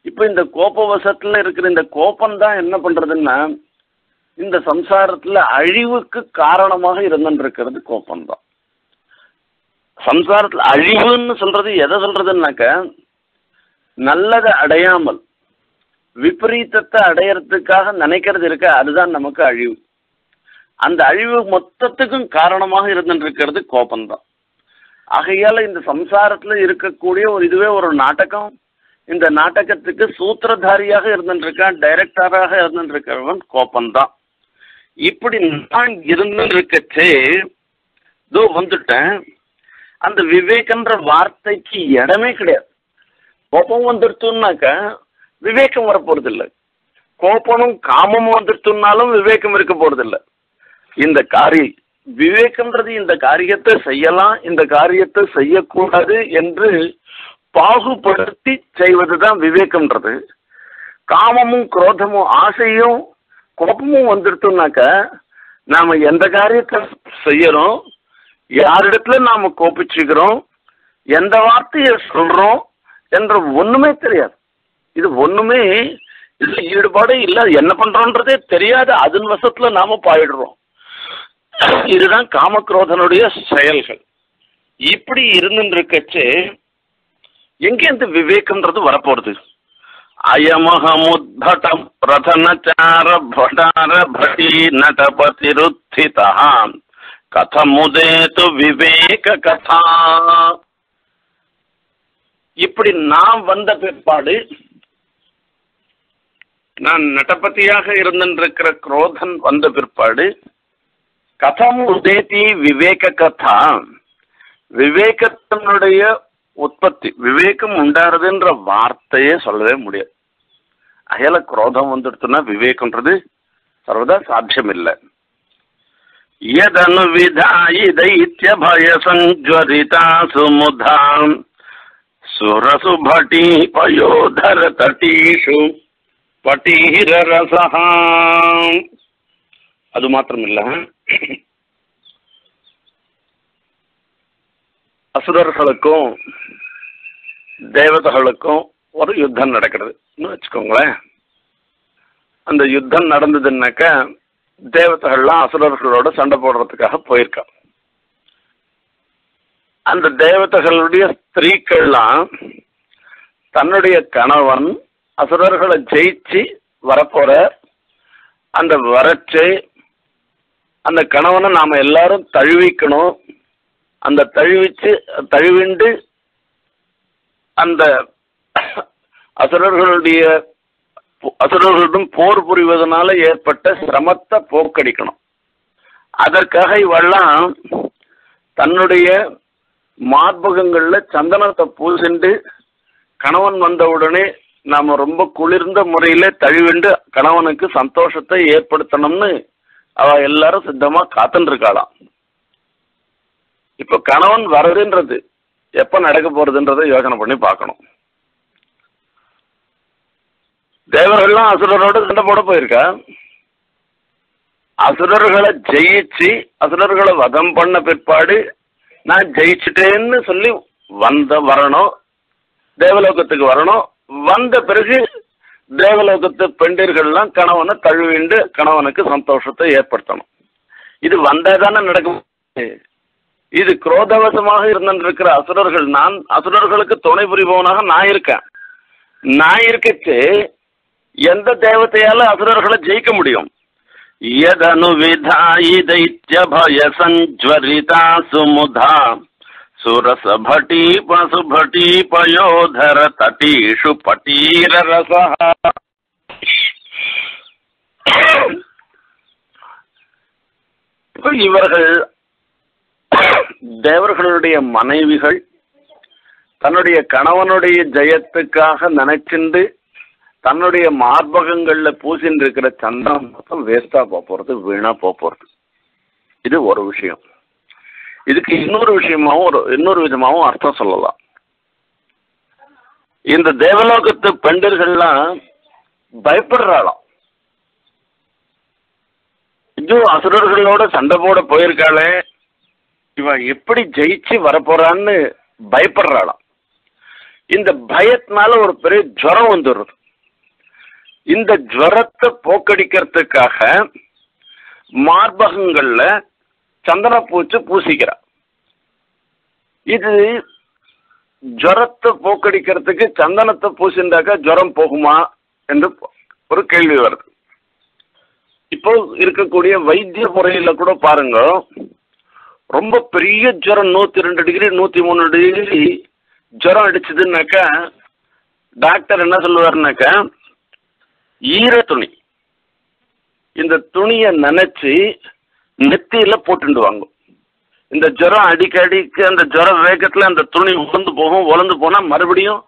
இப்ப இந்த கோபவசத்துல இருக்கிற இந்த கோபம்தான் என்ன பண்றதுன்னா இந்த சம்சாரத்துல அழிவுக்கு காரணமாக இருந்துருக்கிறது கோபம்தான். சம்சாரத்துல அழிவுன்னு சொல்றது எதை சொல்றதுன்னாக்க நல்லதை அடையாமல் விபரீதத்தை அடையறதுக்காக நினைக்கிறது இருக்க அதுதான் நமக்கு அழிவு. அந்த அழிவு மொத்தத்துக்கும் காரணமாக இருந்துருக்கிறது கோபம்தான். ஆகையால இந்த சம்சாரத்துல இருக்கக்கூடிய ஒரு இதுவே ஒரு நாடகம். இந்த நாடகத்துக்கு சூத்திரதாரியாக இருந்துருக்கான், டைரக்டராக இருந்துருக்கிறவன் கோபம்தான். இப்படி நான் இருந்துருக்கச்சே இதோ வந்துட்டேன். அந்த விவேகன்ற வார்த்தைக்கு இடமே கிடையாது. கோபம் வந்துடுத்துனாக்கா விவேகம் வரப்போறது இல்லை. கோபமும் காமமும் வந்துடுத்துனாலும் விவேகம் இருக்க போறது இல்லை. இந்த காரியம் விவேகம்ன்றது இந்த காரியத்தை செய்யலாம், இந்த காரியத்தை செய்யக்கூடாது என்று பாகுபடுத்தி செய்வதுதான் விவேகம்ன்றது. காமமும் குரோதமும் ஆசையும் கோபமும் வந்துடுத்துனாக்க நாம எந்த காரியத்தை செய்யறோம், யாரிடத்துல நாம கோபிச்சுக்கிறோம், எந்த வார்த்தையை சொல்றோம் என்ற ஒண்ணுமே தெரியாது. இது ஒண்ணுமே இதுல ஈடுபாடே இல்ல. என்ன பண்றோன்றதே தெரியாது. அதன் வசத்துல நாம பாயிடுறோம். இதுதான் காமக்ரோதனுடைய செயல்கள். இப்படி இருந்துருக்கச்சு எங்க இந்த விவேகம்ன்றது வரப்போறது? அயமஹமுத்படம் பிரதனச்சார படார படி நடபதிருத்திதான் கதமுதேது விவேக கதா. இப்படி நான் வந்த பிற்பாடு நான் நடபதியாக இருந்திருக்கிற குரோதன் வந்த பிற்பாடு கதம் உதேதி விவேக கதா. விவேகத்தினுடைய உற்பத்தி விவேகம் உண்டாருதுன்ற வார்த்தையே சொல்லவே முடியாது. அயல குரோதம் வந்துடுத்துன்னா விவேகம்ன்றது சர்வதா சாத்தியம் இல்லை. யதனுவிதாயி தைத்ய பய சஞ்வரிதா சுமுதாம் சுரசு பட்டி பயோதர தட்டீஷு பட்டீர ரசஹாம். அது மாத்திரமில்ல அசுரர்களுக்கும் தேவதைகளுக்கும் ஒரு யுத்தம் நடக்கிறதுன்னு வச்சுக்கோங்களேன். அந்த யுத்தம் நடந்ததுன்னாக்கா தேவதைகள்லாம் அசுரர்களோட சண்டை போடுறதுக்காக போயிருக்கான். அந்த தேவதைகளுடைய ஸ்திரீக்கள்லாம் தன்னுடைய கணவன் அசுரர்களை ஜெயிச்சு வரப்போற அந்த வரட்சை அந்த கணவனை நாம எல்லாரும் தழுவிக்கணும். அந்த தழுவிச்சு தழுவிண்டு அந்த அசுரர்களுடைய அசுரர்களுடன் போர் புரிவதனால ஏற்பட்ட சிரமத்தை போக்கடிக்கணும். அதற்காக இவெல்லாம் தன்னுடைய மார்பகங்கள்ல சந்தனத்தை பூசிண்டு கணவன் வந்தவுடனே நாம ரொம்ப குளிர்ந்த முறையில தழுவிண்டு கணவனுக்கு சந்தோஷத்தை ஏற்படுத்தணும்னு அவ எல்லாரும் சித்தமா காத்துருக்காளாம். இப்ப கணவன் வர்றதுன்றது எப்ப நடக்க போறதுன்றதை யோசனை பண்ணி பார்க்கணும். தேவர்கள்லாம் அசுரரோட சண்டை போட போயிருக்கா. அசுரர்களை ஜெயிச்சு அசுரர்களை வதம் பண்ண பிற்பாடு நான் ஜெயிச்சுட்டேன்னு சொல்லி வந்த வரணும், தேவலோகத்துக்கு வரணும். வந்த பிறகு தேவலோகத்து பெண்டிர்கள்லாம் கணவனை தழுவிண்டு கணவனுக்கு சந்தோஷத்தை ஏற்படுத்தணும். இது வந்தாதானே நடக்கும். இது குரோதவசமாக இருந்திருக்கிற அசுரர்கள். நான் அசுரர்களுக்கு துணை புரிபவனாக நான் இருக்கேன். நான் இருக்கச்சு எந்த தேவதையால அசுரர்களை ஜெயிக்க முடியும்? யதனுவிதாயி தைத்ய பய சஞ்வரிதா சுமுதா Surasabhatipa subhatipa yodhara tatishu patira rasaha. இவர்கள் தேவர்களுடைய மனைவிகள் தன்னுடைய கணவனுடைய ஜெயத்துக்காக நினைச்சிண்டு தன்னுடைய மார்பகங்கள்ல பூசின்னு இருக்கிற சந்தனம் மொத்தம் வேஸ்டா போறது, வீணா போறது. இது ஒரு விஷயம். இதுக்கு இன்னொரு விஷயமாவும் ஒரு இன்னொரு விதமாகவும் அர்த்தம் சொல்லலாம். இந்த தேவலோகத்து பெண்டர்கள்லாம் பயப்படுறாளாம். இது அசுரர்களோட சண்டை போட போயிருக்காளே, இவன் எப்படி ஜெயிச்சு வரப்போறான்னு பயப்படுறாளாம். இந்த பயத்தினால ஒரு பெரிய ஜுரம் வந்துடுறது. இந்த ஜுரத்தை போக்கடிக்கிறதுக்காக மார்பகங்கள்ல சந்தனப்பூச்சு பூசிக்கிறா. இது ஜுரத்தை போக்கடிக்கிறதுக்கு சந்தனத்தை பூசிண்டாக்கா ஜுரம் போகுமா என்று ஒரு கேள்வி வருது. இப்போ இருக்கக்கூடிய வைத்திய முறையில கூட பாருங்க, ரொம்ப பெரிய ஜுரம் நூத்தி ரெண்டு டிகிரி நூத்தி மூணு டிகிரி ஜுரம் அடிச்சதுன்னாக்கா டாக்டர் என்ன சொல்லுவாருனாக்கா, ஈர துணி இந்த துணியை நினைச்சு நெத்தியில போட்டுண்டு வாங்கும். இந்த ஜுரம் அடிக்கடிக்கு அந்த ஜுரம் வேகத்துல அந்த துணி உலந்து போகும். உலந்து போனா மறுபடியும்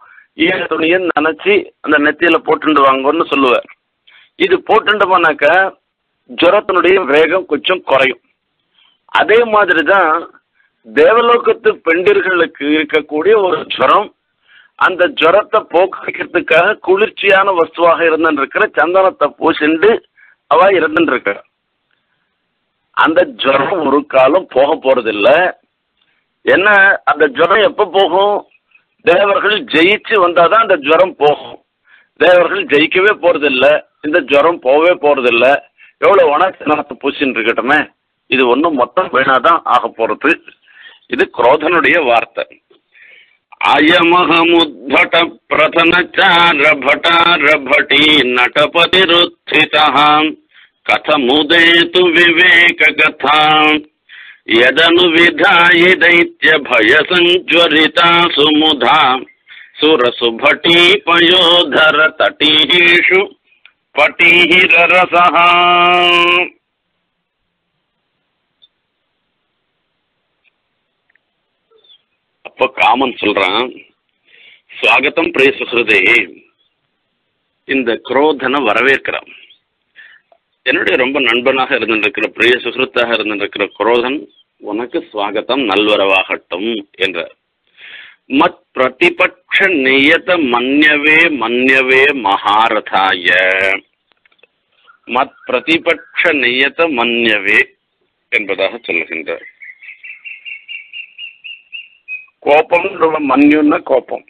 ஈர துணியை நினைச்சு அந்த நெத்தியில போட்டுண்டு வாங்கும்னு சொல்லுவார். இது போட்டுண்டு போனாக்கா ஜுரத்தினுடைய வேகம் கொஞ்சம் குறையும். அதே மாதிரி தான் தேவலோகத்து பெண்டிர்களுக்கு இருக்கக்கூடிய ஒரு ஜுரம். அந்த ஜுரத்தை போக்குறதுக்காக குளிர்ச்சியான வஸ்துவாக இருந்துருக்கிற சந்தனத்தை பூசிண்டு அவ இருந்துருக்க. அந்த ஜுரம் ஒரு காலம் போக போறதில்லை. என்ன அந்த ஜுரம் எப்போ போகும்? தேவர்கள் ஜெயிச்சு வந்தாதான் அந்த ஜுரம் போகும். தேவர்கள் ஜெயிக்கவே போறதில்லை, இந்த ஜுரம் போகவே போறதில்லை. எவ்வளோ வேணா சந்தனத்தை பூசின்னு இருக்கட்டுமே, இது ஒன்றும் மொத்தம் வேணாதான் ஆக போறது. இது குரோதனுடைய வார்த்தை. அயமஹமுத்பட பிரதனச்சார பட்டார பட்டி நடபதி ருத்திதஹாம் கதமுதேது விவேக கதாம் யதனுவிதாயி தைத்ய பயசஞ்சுவரிதா சுமுதாம் சுரசுபட்டி பயோதர தடீஷு பட்டிஹிரரசஹாம். இப்போ காமன் சொல்றான், சுவாகத்தம் பிரிய சுஹ்ருதே. இந்த குரோதனை வரவேற்கிறான். என்னுடைய ரொம்ப நண்பனாக இருந்திருக்கிற பிரிய சுஹ்ருத்தாக இருந்திருக்கிற குரோதன், உனக்கு சுவாகத்தம், நல்வரவாகட்டும் என்ற. மத் பிரதிபட்ச நியத மன்யவே மன்யவே மகாரதாய. மத் பிரதிபட்ச நியத மன்யவே என்பதாக சொல்லுகின்றார். கோபம் மன்யுன்னா கோபம்,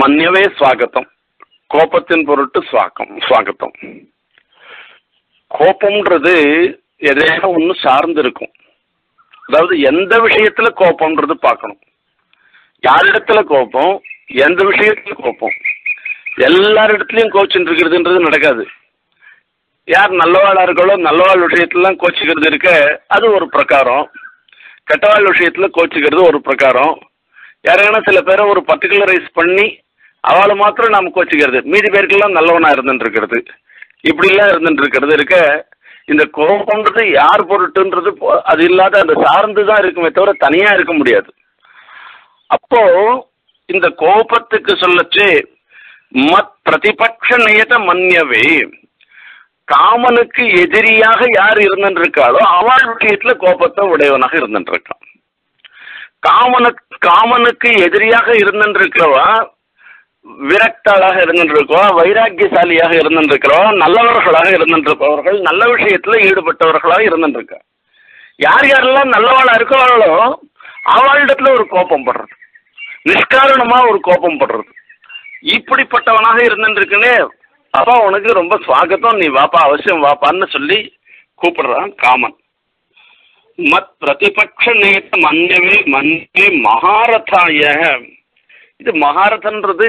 மன்யவே சுவாகத்தம், கோபத்தின் பொருட்டு சுவாகம் சுவாகத்தம். கோபம்ன்றது எதையாக ஒன்று சார்ந்து இருக்கும். அதாவது எந்த விஷயத்துல கோபம்ன்றது பார்க்கணும். யாரிடத்துல கோபம், எந்த விஷயத்துல கோபம், எல்லாரிடத்துலையும் கோச்சின்னு இருக்கிறதுன்றது நடக்காது. யார் நல்லவாளா இருக்காளோ நல்லவாள் விஷயத்துலாம் கோச்சிக்கிறது இருக்க, அது ஒரு பிரகாரம். கெட்டவாள் விஷயத்துல கோச்சிக்கிறது ஒரு பிரகாரம். யாரான சில பேரை ஒரு பர்டிகுலரைஸ் பண்ணி அவளை மாத்திரம் நாம் கோச்சிக்கிறது, மீதி பேருக்கெல்லாம் நல்லவனா இருந்துட்டு இருக்கிறது, இப்படிலாம் இருந்துட்டு இருக்கிறது இருக்க, இந்த கோபம்ன்றது யார் பொருட்டுன்றது அது இல்லாத அந்த சார்ந்துதான் இருக்குமே தவிர தனியா இருக்க முடியாது. அப்போ இந்த கோபத்துக்கு சொல்லச்சு மத் பிரதிபட்ச நியத மன்யவே, காமனுக்கு எதிரியாக யார் இருந்துட்டு இருக்காளோ அவள் விஷயத்துல கோபத்தை உடையவனாக இருந்துட்டு இருக்கான். காமனு காமனுக்கு எதிரியாக இருந்துட்டு இருக்கிறவா விரக்தாளாக இருந்துட்டு இருக்கவா, வைராக்கியசாலியாக இருந்துட்டு இருக்கிறவா, நல்லவர்களாக இருந்துட்டு இருப்பவர்கள், நல்ல விஷயத்துல ஈடுபட்டவர்களாக இருந்துட்டு இருக்கா. யார் யாரெல்லாம் நல்லவாளா இருக்கிறாளோ அவளிடத்துல ஒரு கோபம் படுறது, நிஷ்காரணமா ஒரு கோபம் படுறது, இப்படிப்பட்டவனாக இருந்துட்டு இருக்குன்னு அப்பா உனக்கு ரொம்ப சுவாகத்தம், நீ வாப்பா, அவசியம் வாப்பான்னு சொல்லி கூப்பிடுறான் காமன். மத் பிரதிபட்ச நேத்த மன்யவே மன்யே மகாரதாய. இது மகாரதன்றது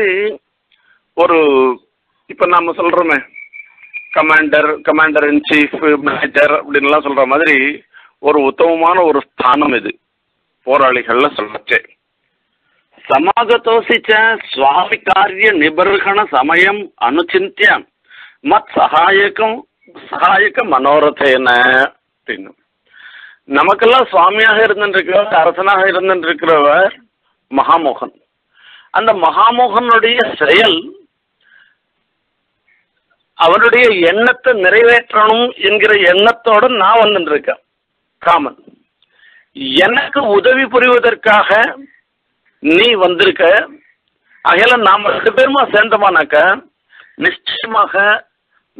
ஒரு, இப்ப நாம சொல்றோமே commander, commander in chief, major அப்படின்லாம் சொல்ற மாதிரி ஒரு உத்தமமான ஒரு ஸ்தானம். இது போராளிகள்ல சொல்லச்சே சமாகதோசிச்ச சுவாமி காரிய நிபர்ஹண சமயம் அனுசிந்தியம் மத் சகாயகம் சகாயக மனோரதேன தின்னு நமக்கெல்லாம் சுவாமியாக இருந்திருக்கிறவர் அரசனாக இருந்திருக்கிறவர் மகாமோகன். அந்த மகாமோகனுடைய செயல் அவருடைய எண்ணத்தை நிறைவேற்றணும் என்கிற எண்ணத்தோடு நான் வந்துருக்கேன். காமன் எனக்கு உதவி புரிவதற்காக நீ வந்திருக்க, ஆகையில நாம் ரெண்டு பேருமா சேர்ந்தமானாக்க நிச்சயமாக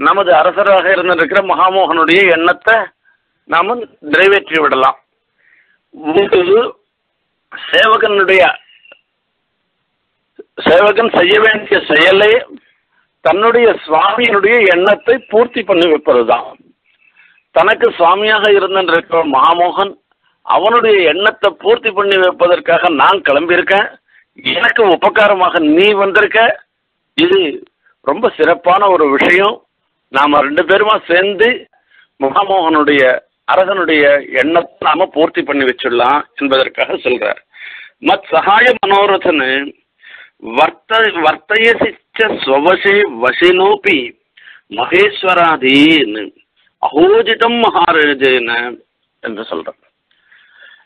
நமது அரசராக இருந்திருக்கிற மகாமோகனுடைய எண்ணத்தை நாம நிறைவேற்றி விடலாம். சேவகனுடைய சேவகன் செய்ய வேண்டிய செயலே தன்னுடைய சுவாமியினுடைய எண்ணத்தை பூர்த்தி பண்ணி வைப்பதுதான். தனக்கு சுவாமியாக இருந்திருக்கிற மகாமோகன் அவனுடைய எண்ணத்தை பூர்த்தி பண்ணி வைப்பதற்காக நான் கிளம்பியிருக்கேன், எனக்கு உபகாரமாக நீ வந்திருக்க, இது ரொம்ப சிறப்பான ஒரு விஷயம். நாம் ரெண்டு பேருமா சேர்ந்து மகாமோகனுடைய அரசனுடைய எண்ணத்தை நாம பூர்த்தி பண்ணி வச்சிடலாம் என்பதற்காக சொல்றார். மத் சகாய மனோரதனு வர்த்த வர்த்தயசிச்ச ஸ்வவசே வசினோபி மகேஸ்வராதீன் அகோஜிதம் மகாராஜேன என்று சொல்ற.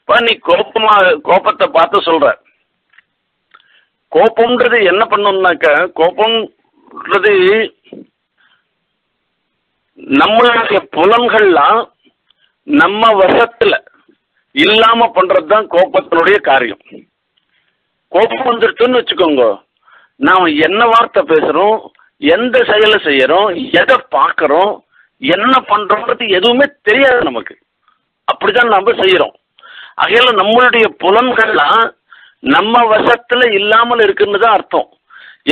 இப்ப நீ கோபமா கோபத்தை பார்த்து சொல்ற. கோபம்ன்றது என்ன பண்ணணும்னாக்க, கோபம்ன்றது நம்மளுடைய புலன்கள்லாம் நம்ம வசத்துல இல்லாம பண்றதுதான் கோபத்தினுடைய காரியம். கோபம் வந்துருச்சுன்னு வச்சுக்கோங்க, நாம் என்ன வார்த்தை பேசுறோம், எந்த செயலை செய்யறோம், எதை பார்க்கறோம், என்ன பண்றோம்ன்றது எதுவுமே தெரியாது நமக்கு. அப்படிதான் நம்ம செய்யறோம். ஆகையில நம்மளுடைய புலன்கள்லாம் நம்ம வசத்துல இல்லாமல் இருக்குன்னு தான் அர்த்தம்.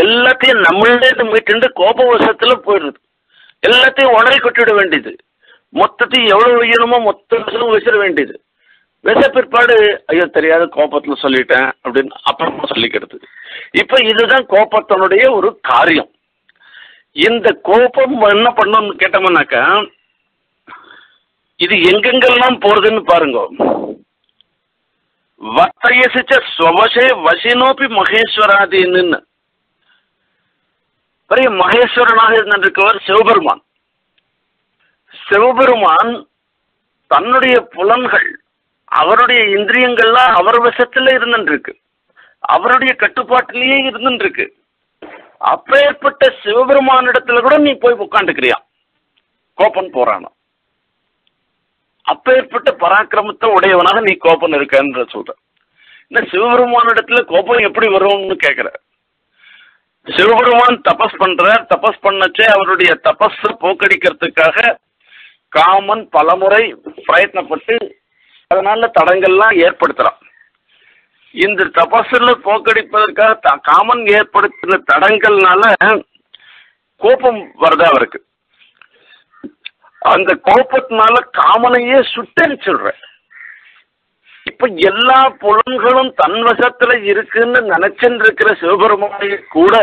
எல்லாத்தையும் நம்மளே மீட்டு கோப வசத்துல போயிடுது, எல்லாத்தையும் உடனே கொட்டிவிட வேண்டியது, மொத்தத்தையும் எவ்வளவு வையணுமோ மொத்த விஷயம் விசிற வேண்டியது. விச பிற்பாடு ஐயோ தெரியாத கோபத்துல சொல்லிட்டேன் அப்படின்னு அப்புறமா சொல்லிக்கிறது. இப்ப இதுதான் கோபத்தினுடைய ஒரு காரியம். இந்த கோபம் என்ன பண்ணணும்னு கேட்டோம்னாக்கா, இது எங்கெங்கெல்லாம் போறதுன்னு பாருங்க. வர்த்தயசிச்ச ஸ்வவசே வசினோபி மகேஸ்வராதீன்னு பெரிய மகேஸ்வரனாக இருந்திருக்கவர் சிவபெருமான். சிவபெருமான் தன்னுடைய புலன்கள் அவருடைய இந்திரியங்கள்லாம் அவர் வசத்துல இருந்துருக்கு, அவருடைய கட்டுப்பாட்டிலேயே இருந்துருக்கு. அப்பேற்பட்ட சிவபெருமானிடத்துல கூட நீ போய் உட்காந்துக்கிறியா கோபன் போறானா? அப்பேற்பட்ட பராக்கிரமத்தை உடையவனாக நீ கோபன் இருக்கன்ற சொல்ற. இந்த சிவபெருமானிடத்துல கோபம் எப்படி வரும்னு கேட்கிற. சிவபெருமான் தபஸ் பண்றார், தபஸ் பண்ணச்சே அவருடைய தபஸ் போக்கடிக்கிறதுக்காக காமன் பலமுறை பிரயத்னப்பட்டு அதனால தடங்கள்லாம் ஏற்படுத்துறான். இந்த தபஸ்ல போக்கடிப்பதற்காக காமன் ஏற்படுத்தின தடங்கள்னால கோபம் வருதா அவருக்கு. அந்த கோபத்தினால காமனையே சுட்டரிச்சுடுற. இப்ப எல்லா புலன்களும் தன்வசத்துல இருக்குன்னு நினைச்சுட்டு இருக்கிற சிவபெருமானை கூட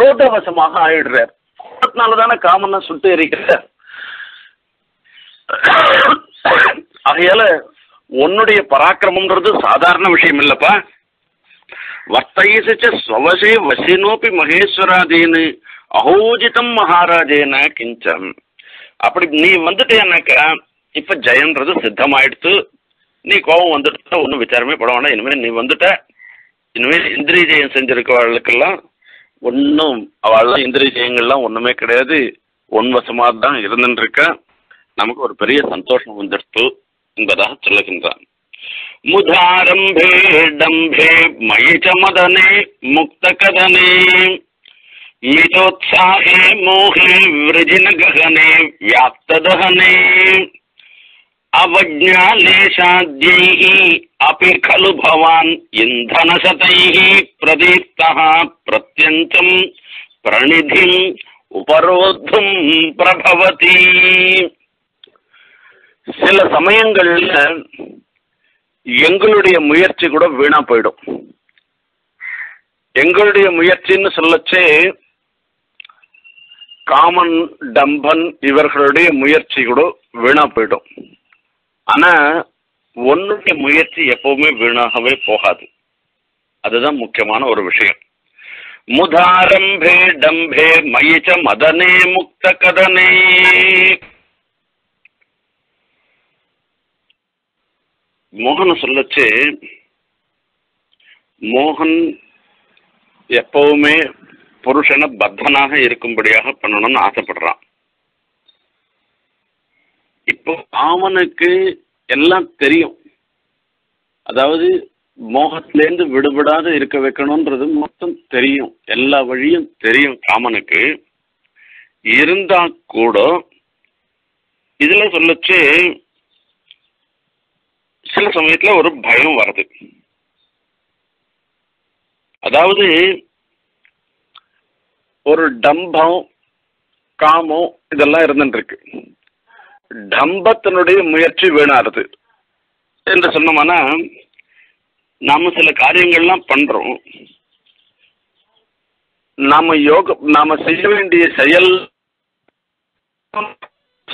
குரோதவசமாக ஆயிடுறார். கோபத்தினாலதான காமனை சுட்டு எரிக்கிறார். ஆகையால உன்னுடைய பராக்கிரமம்ன்றது சாதாரண விஷயம் இல்லப்பா. வர்த்தயசிச்ச ஸ்வவசே வசினோபி மகேஸ்வராதீன் அகோஜிதம் மகாராஜேன கிஞ்சம். அப்படி நீ வந்துட்டேனாக்க இப்ப ஜெயம்ன்றது சித்தமாயிடுத்து. நீ கோபம் வந்துட்டு ஒன்றும் விசாரமே பட வேண்டாம். இனிமேல் நீ வந்துட்ட, இனிமேல் இந்திரிய ஜெயம் செஞ்சிருக்கவர்களுக்கெல்லாம் ஒன்றும் அவெல்லாம் இந்திரிய ஜெயங்கள்லாம் ஒன்றுமே கிடையாது, ஒன்வசமாக தான் இருந்துருக்க. நமக்கு ஒரு பெரிய சந்தோஷம் வந்துடுத்து என்பதாக சொல்லுகின்றான். முதாரம்பே டம்பே மயிச்ச மதனே முக்த கதனே மிதோத்சாகே மோகே விரஜின ககனே வியாப்ததகனே அவஜ்ஞாலேஷாத்யைஹி அபி கலு பவான் இந்தனசதைஹி பிரதீப்தஹ பிரத்யஞ்சம் பிரணிதிம் உபரோத்தும் பிரபவதி. சில சமயங்கள்ல எங்களுடைய முயற்சி கூட வீணா போயிடும். எங்களுடைய முயற்சின்னு சொல்லச்சே காமன் டம்பன் இவர்களுடைய முயற்சி கூட வீணா போயிடும். ஆனா ஒன்னுடைய முயற்சி எப்பவுமே வீணாகவே போகாது. அதுதான் முக்கியமான ஒரு விஷயம். முதாரம்பே டம்பே மயிச்ச மதனே முக்த கதனே, மோகன் சொல்லச்சு. மோகன் எப்பவுமே புருஷனை பத்தனாக இருக்கும்படியாக பண்ணணும்னு ஆசைப்படுறான். இப்போ அவனுக்கு எல்லாம் தெரியும். அதாவது மோகத்திலேருந்து விடுபடாத இருக்க வைக்கணும்ன்றது மொத்தம் தெரியும், எல்லா வழியும் தெரியும் காமனுக்கு. இருந்தா கூட இதுல சொல்லச்சு சில சமயத்துல ஒரு பயம் வருது. அதாவது ஒரு டம்பம் காமம் இதெல்லாம் இருந்துட்டு இருக்கு. டம்பத்தினுடைய முயற்சி வீணாருது என்று சொன்னோம்னா, நாம சில காரியங்கள்லாம் பண்றோம். நாம யோக நாம செய்ய வேண்டிய செயல்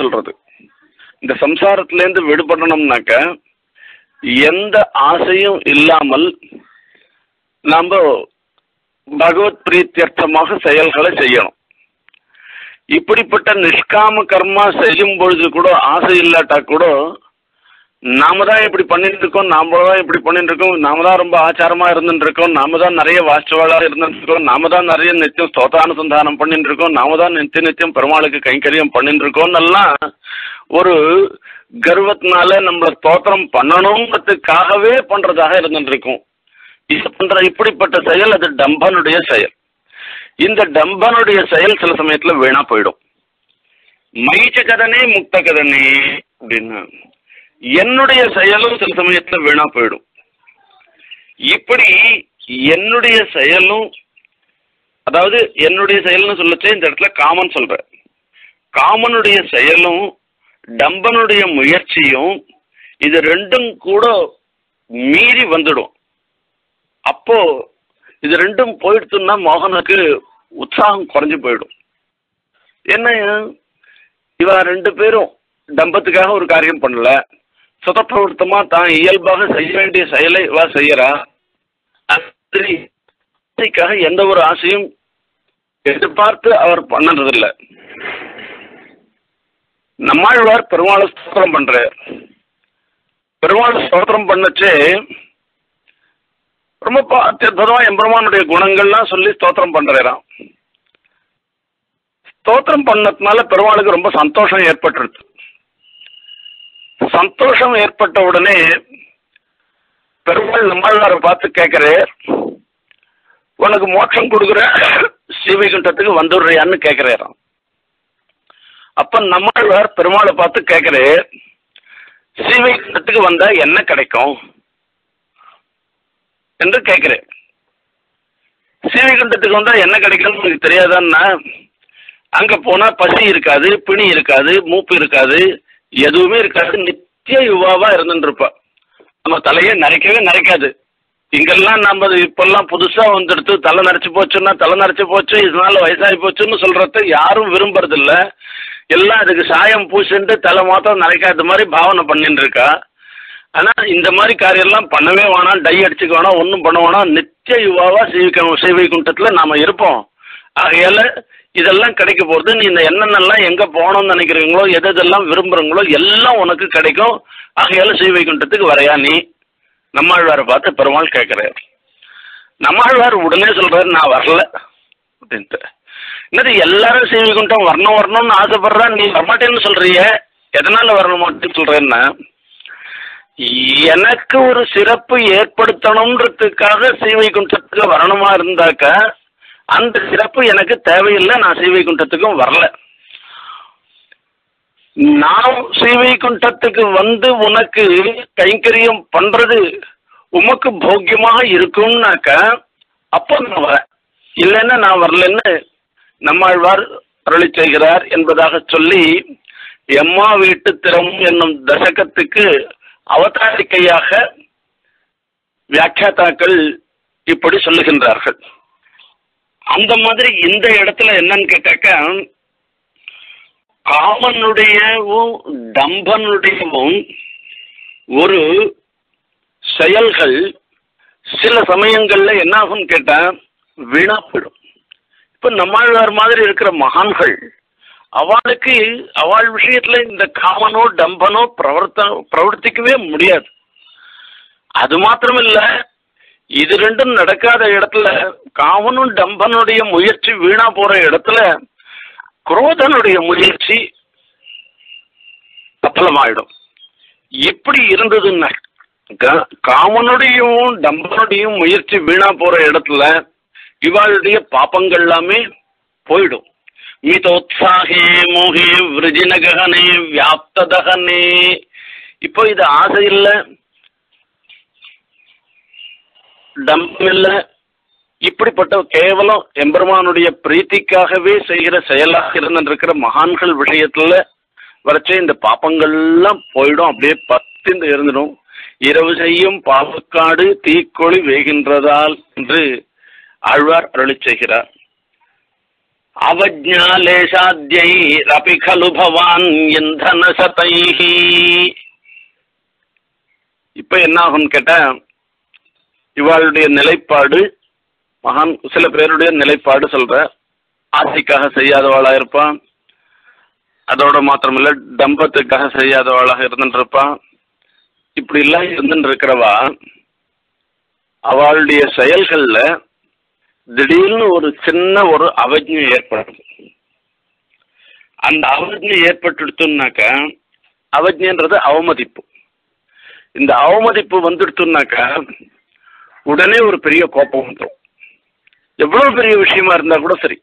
சொல்றது இந்த சம்சாரத்திலேருந்து விடுபடணும்னாக்க எந்த ஆசையும் இல்லாமல் நாம பகவத் பிரீத்தியர்த்தமாக செயல்களை செய்யணும். இப்படிப்பட்ட நிஷ்காம கர்மா செய்யும் பொழுது கூட ஆசை இல்லாட்டா கூட நாம தான் இப்படி பண்ணிட்டு இருக்கோம், நாம தான் இப்படி பண்ணிட்டு இருக்கோம், நாம தான் ரொம்ப ஆச்சாரமா இருந்துட்டு இருக்கோம், நாம தான் நிறைய வாஸ்தவாளா இருந்துட்டு இருக்கோம், நாம தான் நிறைய நித்தியம் ஸ்தோத்தானுசந்தானம் பண்ணிட்டு இருக்கோம், நாம தான் நித்திய நித்தியம் பெருமாளுக்கு கைங்கரியம் பண்ணிட்டு இருக்கோம்னெல்லாம் ஒரு கர்வத்தினால நம்மளை ஸ்தோத்திரம் பண்ணணுங்கிறதுக்காகவே பண்றதாக இருந்துட்டு இருக்கும். இது பண்ற இப்படிப்பட்ட செயல் அது டம்பனுடைய செயல். இந்த டம்பனுடைய செயல் சில சமயத்துல வீணா போயிடும். மயிச்ச கதனே முக்த கதனே அப்படின்னு என்னுடைய செயலும் சில சமயத்துல வீணா போயிடும். இப்படி என்னுடைய செயலும், அதாவது என்னுடைய செயல்னு சொல்லச்சே இந்த இடத்துல காமன் சொல்ற, காமனுடைய செயலும் டம்பனுடைய முயற்சியும் இது ரெண்டும் கூட மீறி வந்துடும். அப்போ இது ரெண்டும் போயிடுச்சுன்னா மோகனுக்கு உற்சாகம் குறைஞ்சு போயிடும். என்ன, இவ ரெண்டு பேரும் டம்பத்துக்காக ஒரு காரியம் பண்ணல, சுதப்பிரவர்த்தமா தான் இயல்பாக செய்ய வேண்டிய செயலை இவ செய்யறா, ஆசைக்காக எந்த ஒரு ஆசையும் எதிர்பார்த்து அவர் பண்ணதில்ல. நம்மாழ்வார் பெருமாளை ஸ்தோத்திரம் பண்றார். பெருமாள் ஸ்தோத்திரம் பண்ணச்சே ரொம்ப அத்தியுதமா எம்பெருமானுடைய குணங்கள்லாம் சொல்லி ஸ்தோத்திரம் பண்றாராம். ஸ்தோத்திரம் பண்ணதுனால பெருமாளுக்கு ரொம்ப சந்தோஷம் ஏற்பட்டுருச்சு. சந்தோஷம் ஏற்பட்ட உடனே பெருமாள் நம்மாழ்வாரை பார்த்து கேட்கிறார், உனக்கு மோட்சம் கொடுக்குற ஸ்ரீவைகுண்டத்துக்கு வந்துடுறியான்னு கேட்கிறாராம். அப்ப நம்மாழ்வார் பெருமாளை பார்த்து கேட்கிறார், ஸ்ரீவைகுண்டத்துக்கு வந்தா என்ன கிடைக்கும் என்று கேட்கிறேன். ஸ்ரீவைகுண்டத்துக்கு வந்தா என்ன கிடைக்கும்னு உங்களுக்கு தெரியாதான்னா, அங்க போனா பசி இருக்காது, பிணி இருக்காது, மூப்பு இருக்காது, எதுவுமே இருக்காது, நித்திய யுவாவா இருந்துட்டு இருப்பா, நம்ம தலையை நரைக்கவே நரைக்காது. இங்கெல்லாம் நம்ம இப்பெல்லாம் புதுசா வந்துடுத்து தலை நரைச்சு போச்சுன்னா தலை நரைச்சு போச்சு, இதனால வயசாகி போச்சுன்னு சொல்றத யாரும் விரும்புறது இல்ல. எல்லாம் அதுக்கு சாயம் பூசிட்டு தலை மாத்திரம் நரைக்காத மாதிரி பாவனை பண்ணிட்டு இருக்கா. ஆனா இந்த மாதிரி காரியெல்லாம் பண்ணவே வேணாம், டை அடிச்சுக்க வேணாம், ஒன்றும் பண்ண வேணாம், நித்திய யுவாவா சீவிக்கணும், சீவைகுண்டத்துல நாம இருப்போம். ஆகையால இதெல்லாம் கிடைக்க போறது, நீ இந்த என்னென்னலாம் எங்க போகணும்னு நினைக்கிறீங்களோ, எது எதெல்லாம் விரும்புறீங்களோ எல்லாம் உனக்கு கிடைக்கும். ஆகையால சீவைகுண்டத்துக்கு வரையா நீ நம்மாழ்வாரை பார்த்து பெருமாள் கேட்கிறார். நம்மாழ்வார் உடனே சொல்றாரு, நான் வரல அப்படின்ட்டு. என்னது, எல்லாரும் சீவைகுண்டம் வரணும் வரணும்னு ஆசைப்படுறா, நீ வரமாட்டேன்னு சொல்றிய, எதனால வரணுமாட்டேன்னு சொல்றேன்னா, எனக்கு ஒரு சிறப்பு ஏற்படுத்தணும்ன்றதுக்காக ஸ்ரீவைகுண்டத்துக்கு வரணுமா இருந்தாக்க அந்த சிறப்பு எனக்கு தேவையில்லை, நான் ஸ்ரீவைகுண்டத்துக்கும் வரல. நான் ஸ்ரீவைகுண்டத்துக்கு வந்து உனக்கு கைங்கரியம் பண்றது உமக்கு போக்கியமாக இருக்கும்னாக்க அப்போ நான் வரேன், இல்லைன்னா நான் வரலன்னு நம்மாழ்வார் அருளி செய்கிறார் என்பதாக சொல்லி எம்மா வீட்டு திறம் என்னும் தசகத்துக்கு அவதாரிக்கையாக வியாக்கியாத்தாக்கள் இப்படி சொல்லுகின்றார்கள். அந்த மாதிரி இந்த இடத்துல என்னன்னு கேட்டாக்க, காமனுடையவும் டம்பனுடையவும் ஒரு செயல்கள் சில சமயங்கள்ல என்ன ஆகும் கேட்டா வீணாப்படும். இப்ப நம்மாழ்வார் மாதிரி இருக்கிற மகான்கள் அவளுக்கு அவள் விஷயத்துல இந்த காமனோ டம்பனோ பிரவர்த்த பிரவர்த்திக்கவே முடியாது. அது மாத்திரமில்ல, இது ரெண்டும் நடக்காத இடத்துல, காமனும் டம்பனுடைய முயற்சி வீணா போற இடத்துல குரோதனுடைய முயற்சி சப்பலமாயிடும். எப்படி இருந்ததுன்னா, காமனுடையும் டம்பனுடையும் முயற்சி வீணா போற இடத்துல இவாளுடைய பாப்பங்கள் எல்லாமே போயிடும். மிதோத்சாகே மோகே விரஜினகனே வியாப்ததகனே. இப்போ இது ஆசை இல்லை, டம்பம் இல்லை, இப்படிப்பட்ட கேவலம் எம்பெருமானுடைய பிரீத்திக்காகவே செய்கிற செயலாக இருந்திருக்கிற மகான்கள் விஷயத்துல வரைச்சே இந்த பாப்பங்கள்லாம் போயிடும். அப்படியே பத்திந்து இருந்துடும். இரவு செய்யும் பாவக்காடு தீக்கொழி வேகின்றதால் என்று ஆழ்வார் அருளி செய்கிறார். அவஜ்ஞாலேஷாத்யை ரபிகலு பவான் இந்தன சதைஹி. இப்ப என்ன ஆகும்னு கேட்டா, இவாளுடைய நிலைப்பாடு, மகான் சில பேருடைய நிலைப்பாடு சொல்ற, ஆசைக்காக செய்யாதவாளா இருப்பான், அதோட மாத்திரமில்ல டம்பத்துக்காக செய்யாதவாளாக இருந்துருப்பான். இப்படி எல்லாம் இருந்துட்டு இருக்கிறவா அவளுடைய செயல்கள்ல திடீர்னு ஒரு சின்ன ஒரு அவஜ்ஞை ஏற்படும். அந்த அவஜ்ஞை ஏற்பட்டுடுத்துனாக்க, அவஜ்ஞன்றது அவமதிப்பு, இந்த அவமதிப்பு வந்துடுத்துனாக்க உடனே ஒரு பெரிய கோபம் வந்துடும். எவ்வளவு பெரிய விஷயமா இருந்தா கூட சரி,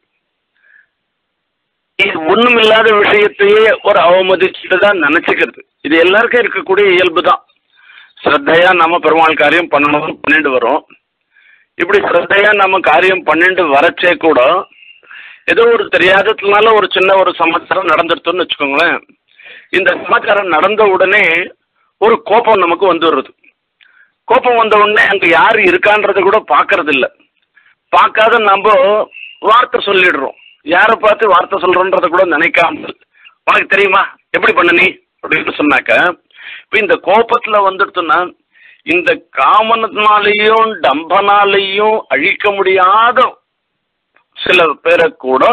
இது ஒண்ணும் இல்லாத விஷயத்தையே ஒரு அவமதிச்சுட்டு தான் நினைச்சுக்கிறது. இது எல்லாருக்கும் இருக்கக்கூடிய இயல்பு தான். ஸ்ரத்தையா நாம பெருமாள் காரியம் பண்ணணும் பண்ணிட்டு வரோம். இப்படி ஸ்ரத்தையா நாம காரியம் பண்ணிட்டு வரச்சே கூட ஏதோ ஒரு தெரியாததுனால ஒரு சின்ன ஒரு சமாச்சாரம் நடந்துடுதுன்னு வச்சுக்கோங்களேன். இந்த சமாச்சாரம் நடந்த உடனே ஒரு கோபம் நமக்கு வந்துடுறது. கோபம் வந்த உடனே அங்கே யார் இருக்கான்றதை கூட பார்க்கறது இல்லை. பார்க்காத நம்ம வார்த்தை சொல்லிடுறோம். யாரை பார்த்து வார்த்தை சொல்றோன்றத கூட நினைக்காமல், உனக்கு தெரியுமா எப்படி பண்ண நீ அப்படின்னு சொன்னாக்க, இப்போ இந்த கோபத்தில் வந்துடுத்துன்னா இந்த காமனத்தினாலேயும் டம்பனாலேயும் அழிக்க முடியாத சில பேரை கூட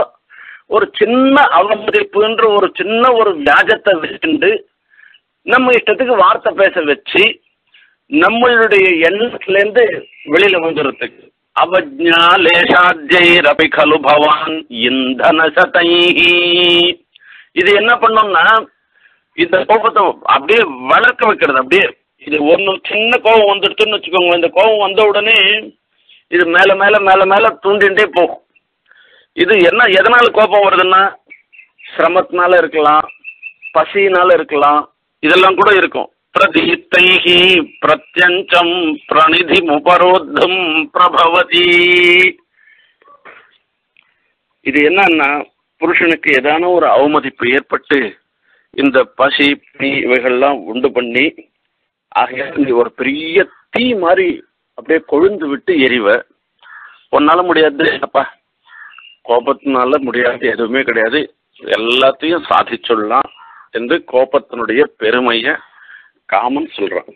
ஒரு சின்ன அவமதிப்புன்ற ஒரு சின்ன ஒரு வியாஜத்தை வச்சுண்டு நம்ம இஷ்டத்துக்கு வார்த்தை பேச வச்சு நம்மளுடைய எண்ணத்துலேருந்து வெளியில வந்துடுறதுக்கு அவஜ்ஞா லேஷாத்யை ரபி கலு பவான் இந்தனசதைஹி. இது என்ன பண்ணோம்னா இந்த கோபத்தை அப்படியே வளர்க்க வைக்கிறது. அப்படியே இது ஒன்றும் சின்ன கோபம் வந்துடுதுன்னு வச்சுக்கோங்க, இந்த கோபம் வந்த உடனே இது மேலே மேலே மேலே மேலே தூண்டிகிட்டே போகும். இது என்ன, எதனால கோபம் வருதுன்னா, சிரமத்தினால இருக்கலாம், பசியினால இருக்கலாம், இதெல்லாம் கூட இருக்கும். பிரதீப்தைஹி பிரத்யஞ்சம் பிரணிதி முபரோத்தம் பிரபவதி. இது என்னன்னா, புருஷனுக்கு ஏதான ஒரு அவமதிப்பு ஏற்பட்டு இந்த பசி பி இவைகள்லாம் உண்டு பண்ணி ஆகிய ஒரு பெரிய தீ மாதிரி அப்படியே கொழுந்து விட்டு எரிவ. ஒன்னால முடியாது அப்பா, கோபத்தினால முடியாது, எதுவுமே கிடையாது, எல்லாத்தையும் சாதிச்சுடலாம் என்று கோபத்தினுடைய பெருமையை காமன் சொல்றான்.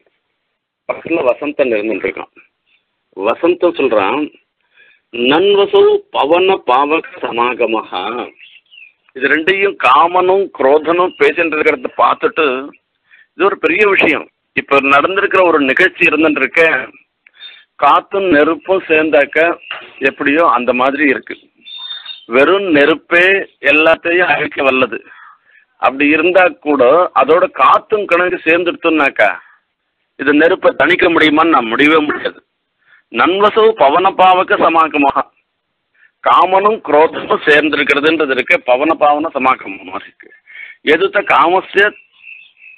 பக்கத்துல வசந்தன் இருந்துருக்கான். வசந்தன் சொல்றான், நன்வசோ பவன பாவக சமாகமகா. இது ரெண்டையும் காமனும் குரோதனும் பேசிட்டு இருக்கிறத பார்த்துட்டு இது ஒரு பெரிய விஷயம். இப்ப நடந்திருக்கிற ஒரு நிகழ்ச்சி இருந்துட்டு இருக்க, காத்தும் நெருப்பும் சேர்ந்தாக்க எப்படியோ அந்த மாதிரி இருக்கு. வெறும் நெருப்பே எல்லாத்தையும் அழிக்க வல்லது. அப்படி இருந்தா கூட அதோட காத்தும் கணக்கு சேர்ந்துடுத்துனாக்கா இது நெருப்பை தணிக்க முடியுமான்னு நான் முடியவே முடியாது. நன்வசவு பவனபாவக சமாகமாக, காமனும் குரோதமும் சேர்ந்திருக்கிறதுன்றது இருக்க, பவன பாவன சமாகமாக இருக்கு. எதுத்த காமசிய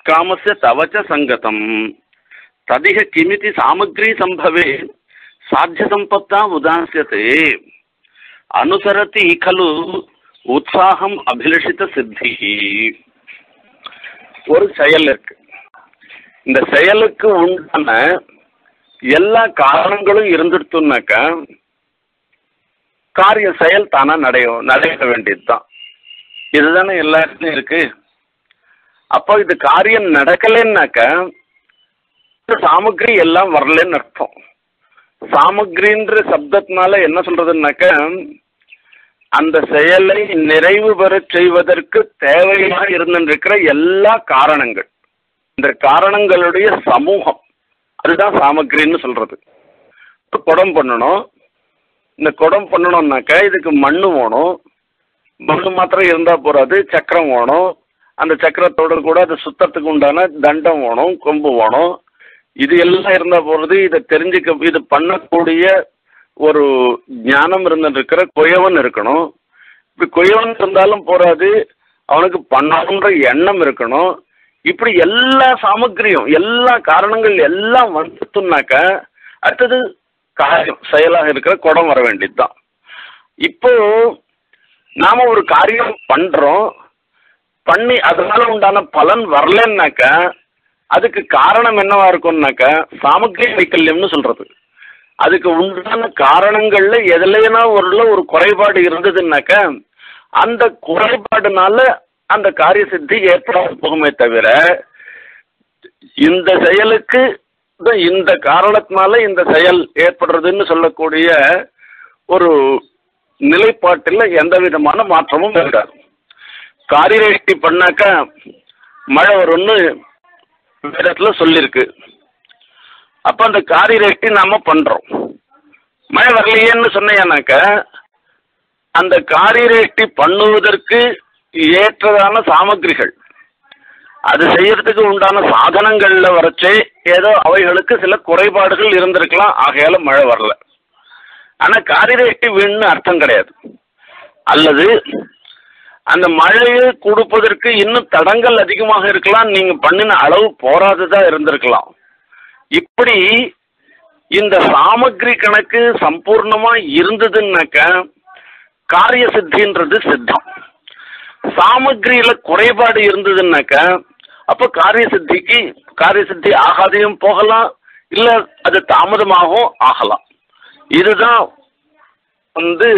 காமசிய தவச்ச சங்கதம் ததிக கிமிதி சாமக்ரி சம்பவே சாத்திய சம்பத்தா உதாசியதே அனுசரதி கலு உற்சாகம் அபிலஷித்த சித்தி. ஒரு செயல் இருக்கு, இந்த செயலுக்கு உண்டான எல்லா காரணங்களும் இருந்துடுத்துனாக்க காரிய செயல் தானா நடையும் நடைபெற வேண்டியதுதான். இதுதானே எல்லாருக்கும் இருக்கு. அப்போ இது காரியம் நடக்கலைன்னாக்க Samagri Yella Varlen Artham. Samagrindra Sabdatnala Enna Solradhunakka அந்த செயலை நிறைவு பெறச் செய்வதற்கு தேவையாக இருந்திருக்கிற எல்லா காரணங்கள் இந்த காரணங்களுடைய சமூகம் அதுதான் சாமக்ரீன்னு சொல்றது. குடம் பண்ணணும். இந்த குடம் பண்ணணும்னாக்க இதுக்கு மண்ணு வேணும். மண்ணு மாத்திரம் இருந்தா போறாது சக்கரம் வேணும். அந்த சக்கரத்தோட கூட அது சுத்தத்துக்கு உண்டான தண்டம் வேணும், கொம்பு வேணும். இது எல்லாம் இருந்தா போறது இத தெரிஞ்சுக்க இது பண்ணக்கூடிய ஒரு ஞானம் இருந்திருக்கிற கொயவன் இருக்கணும். இப்படி கொயவன் இருந்தாலும் போறாது, அவனுக்கு பண்ணணுன்ற எண்ணம் இருக்கணும். இப்படி எல்லா சாமக்கிரியும் எல்லா காரணங்கள் எல்லாம் வந்துட்டுனாக்க அடுத்தது காரியம் செயலாக இருக்கிற குடம் வர வேண்டியதுதான். இப்போ நாம ஒரு காரியம் பண்றோம், பண்ணி அதனால உண்டான பலன் வரலன்னாக்க அதுக்கு காரணம் என்னவா இருக்கும்னாக்க சாமக்கிரி வைக்கல்யம்னு சொல்றது. அதுக்கு உண்டான காரணங்கள்ல எதுலனா ஒருல ஒரு குறைபாடு இருந்ததுன்னாக்க அந்த குறைபாடுனால அந்த காரிய சித்தி ஏற்படாது போகுமே தவிர இந்த செயலுக்கு இந்த காரணத்தினால இந்த செயல் ஏற்படுறதுன்னு சொல்லக்கூடிய ஒரு நிலைப்பாட்டில் எந்த விதமான மாற்றமும் இருக்காது. காரியரேட்டி பண்ணாக்க மழை வரும்னு வேதத்துல சொல்லியிருக்கு. அப்ப அந்த காரியரேட்டி நாம பண்றோம், மழை வரலையேன்னு சொன்னேன்னாக்க அந்த காரியரேட்டி பண்ணுவதற்கு ஏற்றதான சாமக்கிரிகள் அது செய்யறதுக்கு உண்டான சாதனங்கள்ல வரைச்சே ஏதோ அவைகளுக்கு சில குறைபாடுகள் இருந்திருக்கலாம், ஆகையால மழை வரல. ஆனா காரியரேட்டி வீண்னு அர்த்தம் கிடையாது. அல்லது அந்த மழையை கொடுப்பதற்கு இன்னும் தடங்கள் அதிகமாக இருக்கலாம், நீங்க பண்ணின அளவு போராதுதான் இருந்திருக்கலாம். இப்படி இந்த சாமக்ரி கணக்கு சம்பூர்ணமா இருந்ததுன்னாக்க காரிய சித்தின்றது சித்தம். சாமக்ரியில குறைபாடு இருந்ததுன்னாக்க அப்ப காரிய சித்திக்கு காரிய சித்தி ஆகாதையும் போகலாம், இல்ல அது தாமதமாகவும் ஆகலாம். இதுதான் வந்து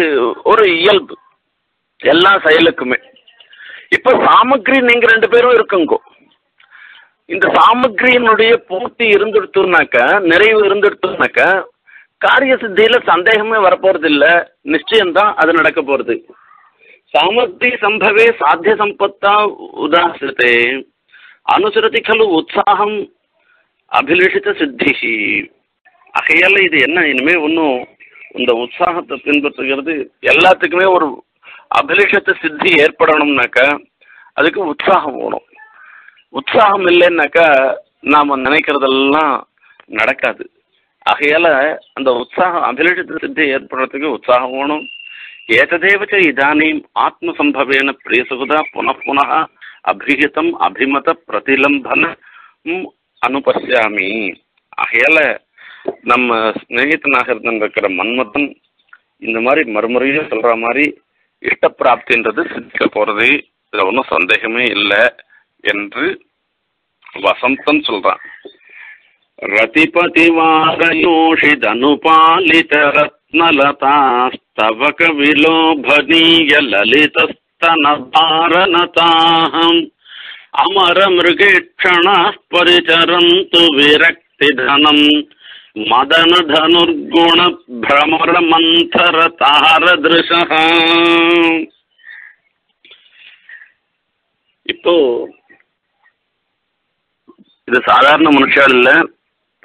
ஒரு இயல்பு எல்லா செயலுக்குமே. இப்ப சாமக்ரி நீங்க ரெண்டு பேரும் இருக்குங்கோ, இந்த சாமக்ரியினுடைய பூர்த்தி இருந்துடுத்துனாக்க நிறைவு இருந்துடுத்துனாக்க காரிய சித்தியில சந்தேகமே வரப்போறது இல்ல, நிச்சயம்தான் அது நடக்க போறது. சாமக்ரி சம்பவே சாத்திய சம்பத்தா உதாசிரத்தை அனுசரதி கலு உற்சாகம் அபிலேஷித சித்தி. ஆகையால இது என்ன இனிமே ஒன்றும் இந்த உற்சாகத்தை பின்பற்றுகிறது எல்லாத்துக்குமே ஒரு அபிலேஷத்தை சித்தி ஏற்படணும்னாக்க அதுக்கு உற்சாகம் வேணும். உற்சாகம் இல்லைன்னாக்கா நாம நினைக்கிறதெல்லாம் நடக்காது. ஆகையால அந்த உற்சாகம் அபிலேஷத்தை சித்தி ஏற்படுறதுக்கு உற்சாகம் வேணும். ஏததேவச்ச இதானீம் ஆத்மசம்பவேன பிரியசுகுதா புனப்புன அபிஹிதம் அபிமத பிரதிலம்பன அனுபஷ்யாமி. ஆகையால நம்ம ஸ்நேகிதனாக இருந்திருக்கிற மன்மதன் இந்த மாதிரி மறுமுறையும் சொல்ற மாதிரி இஷ்டப்பிராப்தின்றது சித்திக்க போறது, இதுல ஒன்றும் சந்தேகமே இல்லை என்று வசந்தன் சொல்றான். அமர மிருகேட்சணா பரிசரந்து விரக்தி தனம் மதன தனுர்குண பிரமர மந்தர தார திருஷ. இப்போ இது சாதாரண மனுஷால் இல்ல,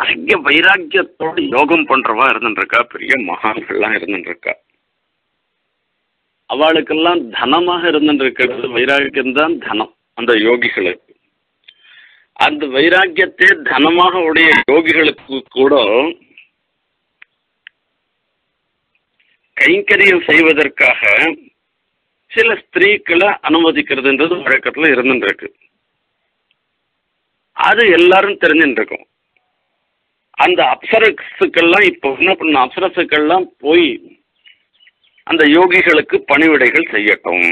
அதிக வைராக்கியத்தோடு யோகம் பண்றவா இருந்துருக்கா, பெரிய மகான்கள்லாம் இருந்துருக்கா. அவளுக்கெல்லாம் தனமாக இருந்துருக்கிறது வைராக்கியம் தான் தனம் அந்த யோகிகளுக்கு. அந்த வைராக்கியத்தை தனமாக உடைய யோகிகளுக்கு கூட கைங்கரியம் செய்வதற்காக சில ஸ்திரீக்களை அனுமதிக்கிறதுன்றது வழக்கத்துல இருந்துருக்கு. அது எல்லாரும் தெரிஞ்சுருக்கும். அந்த அப்சரசுக்கெல்லாம் இப்போ என்ன பண்ண, அப்சரசுக்கெல்லாம் போய் அந்த யோகிகளுக்கு பணிவிடைகள் செய்யட்டும்.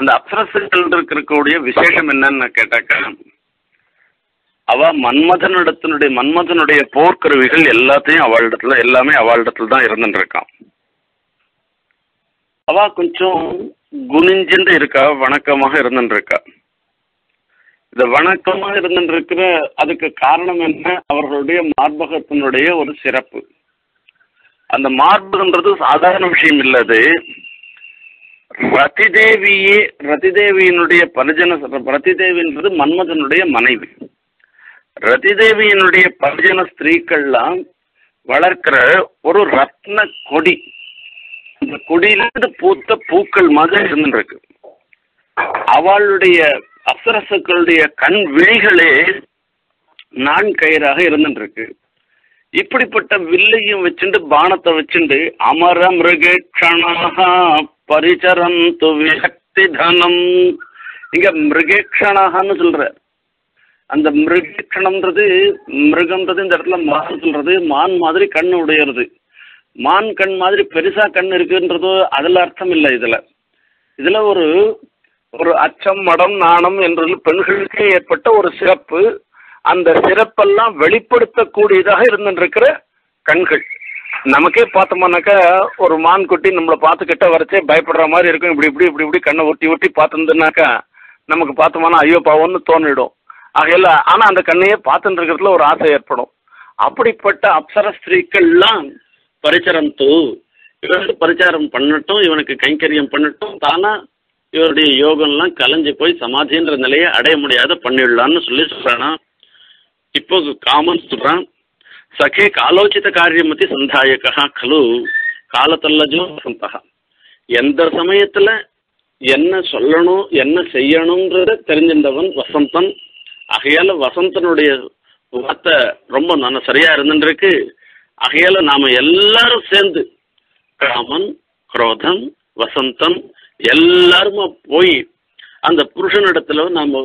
அந்த அப்சரசுகள் இருக்கக்கூடிய விசேஷம் என்னன்னு கேட்டாக்க அவ மன்மதனிடத்தினுடைய மன்மதனுடைய போர்க்கருவிகள் எல்லாத்தையும் அவளிடத்துல எல்லாமே அவளிடத்துல தான் இருந்துருக்கான். அவ கொஞ்சம் குனிஞ்சின்னு இருக்கா, வணக்கமாக இருந்துருக்கா. The Vanakama and Rikra Adaka Karnam and our Rodea Marbaka Tunodea or Serap. And the Marbakan Radus Adanam Shimilade Ratidevi Ratidevi Nodea Parajanas Ratidevi into the Manmas and Rodea Manivi Ratidevi Nodea Parajanas three Kalam Vadakra or Ratna Kodi. The Kodi the Puta Pukal Mother and Rick. Avaludea அப்சரசக்களுடைய கண் விழிகளே நான் கயிறாக இருந்துருக்கு. இப்படிப்பட்ட வில்லையும் வச்சிண்டு பாணத்தை வச்சிண்டு அமரமிருகேக்ஷணாஹ பரிசரந்து விஹக்திதனம் இங்க மிருகேக்ஷணாஹன்னு சொல்றார். அந்த மிருகேக்ஷணம்ன்றது மிருகம்ன்றது இந்த இடத்துல மான் சொல்றது மான் மாதிரி கண் உடையது. மான் கண் மாதிரி பெருசா கண் இருக்குன்றதோ அதுல அர்த்தம் இல்லை இதுல. இதுல ஒரு ஒரு அச்சம் மடம் நாணம் என்று பெண்களுக்கு ஏற்பட்ட ஒரு சிறப்பு அந்த சிறப்பெல்லாம் வெளிப்படுத்த கூடியதாக இருந்திருக்கிற கண்கள் நமக்கே பார்த்தோம்னாக்க ஒரு மான் குட்டி நம்மள பார்த்துக்கிட்ட வரச்சே பயப்படுற மாதிரி இருக்கும் இப்படி இப்படி இப்படி இப்படி கண்ணை ஒட்டி ஒட்டி பார்த்தந்தனாக்க நமக்கு பார்த்தோம்னா ஐயோ பாவம்னு தோணிடும் ஆகையில ஆனா அந்த கண்ணையே பார்த்துந்திருக்கிறதுல ஒரு ஆசை ஏற்படும் அப்படிப்பட்ட அப்சர ஸ்திரீகள்லாம் பரிச்சரந்து இவனுக்கு பரிச்சாரம் பண்ணட்டும் இவனுக்கு கைங்கரியம் பண்ணட்டும் தானா இவருடைய யோகம்லாம் கலஞ்சி போய் சமாதின்ற நிலையை அடைய முடியாத பண்ணிடலாம்னு சொல்லி சொல்றானா இப்போ காமன் சொல்றான் சகே காலோச்சித காரியமதி சந்தாயகா கலு காலத்தல்லஜோ சந்தா எந்த சமயத்துல என்ன சொல்லணும் என்ன செய்யணும்ன்றத தெரிஞ்சின்றவன் வசந்தன் ஆகையால வசந்தனுடைய வார்த்தை ரொம்ப நல்ல சரியா இருந்துருக்கு ஆகையால நாம எல்லாரும் சேர்ந்து காமன் குரோதம் வசந்தன் எல்லாரும் போய் அந்த புருஷனிடத்துல நாம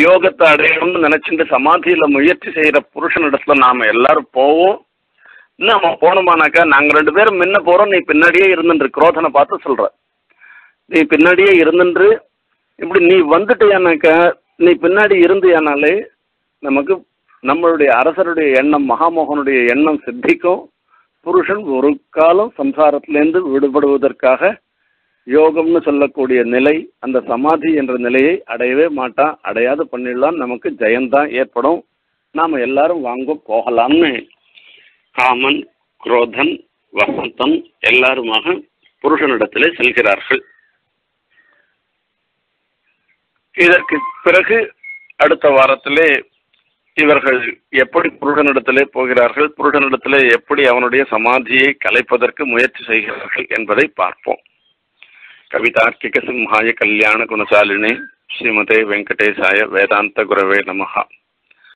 யோகத்தை அடையணும்னு நினைச்சிட்டு சமாதியில முயற்சி செய்யற புருஷனிடத்துல நாம எல்லாரும் போவோம் நாம போனோமானாக்கா நாங்க ரெண்டு பேரும் முன்ன போறோம் நீ பின்னாடியே இருந்துரு குரோதனை பார்த்து சொல்ற நீ பின்னாடியே இருந்துரு இப்படி நீ வந்துட்டியானாக்கா நீ பின்னாடி இருந்தியானாலே நமக்கு நம்மளுடைய அரசருடைய எண்ணம் மகாமோகனுடைய எண்ணம் சித்திக்கும் புருஷன் ஒரு காலம் சம்சாரத்திலேருந்து விடுபடுவதற்காக யோகம்னு சொல்லக்கூடிய நிலை அந்த சமாதி என்ற நிலையை அடையவே மாட்டான் அடையாது பண்ணிடலாம் நமக்கு ஜெயந்தான் ஏற்படும் நாம் எல்லாரும் வாங்க போகலாம்னு காமன் குரோதன் வசந்தம் எல்லாருமாக புருஷனிடத்திலே செல்கிறார்கள் இதற்கு பிறகு அடுத்த வாரத்திலே இவர்கள் எப்படி புருஷனிடத்திலே போகிறார்கள் புருஷனிடத்திலே எப்படி அவனுடைய சமாதியை கலைப்பதற்கு முயற்சி செய்கிறார்கள் என்பதை பார்ப்போம் கவிதார்க்கிக சிம்ஹாய கல்யாண குணசாலினே ஸ்ரீமதே வெங்கடேசாய வேதாந்த குரவே நமஹ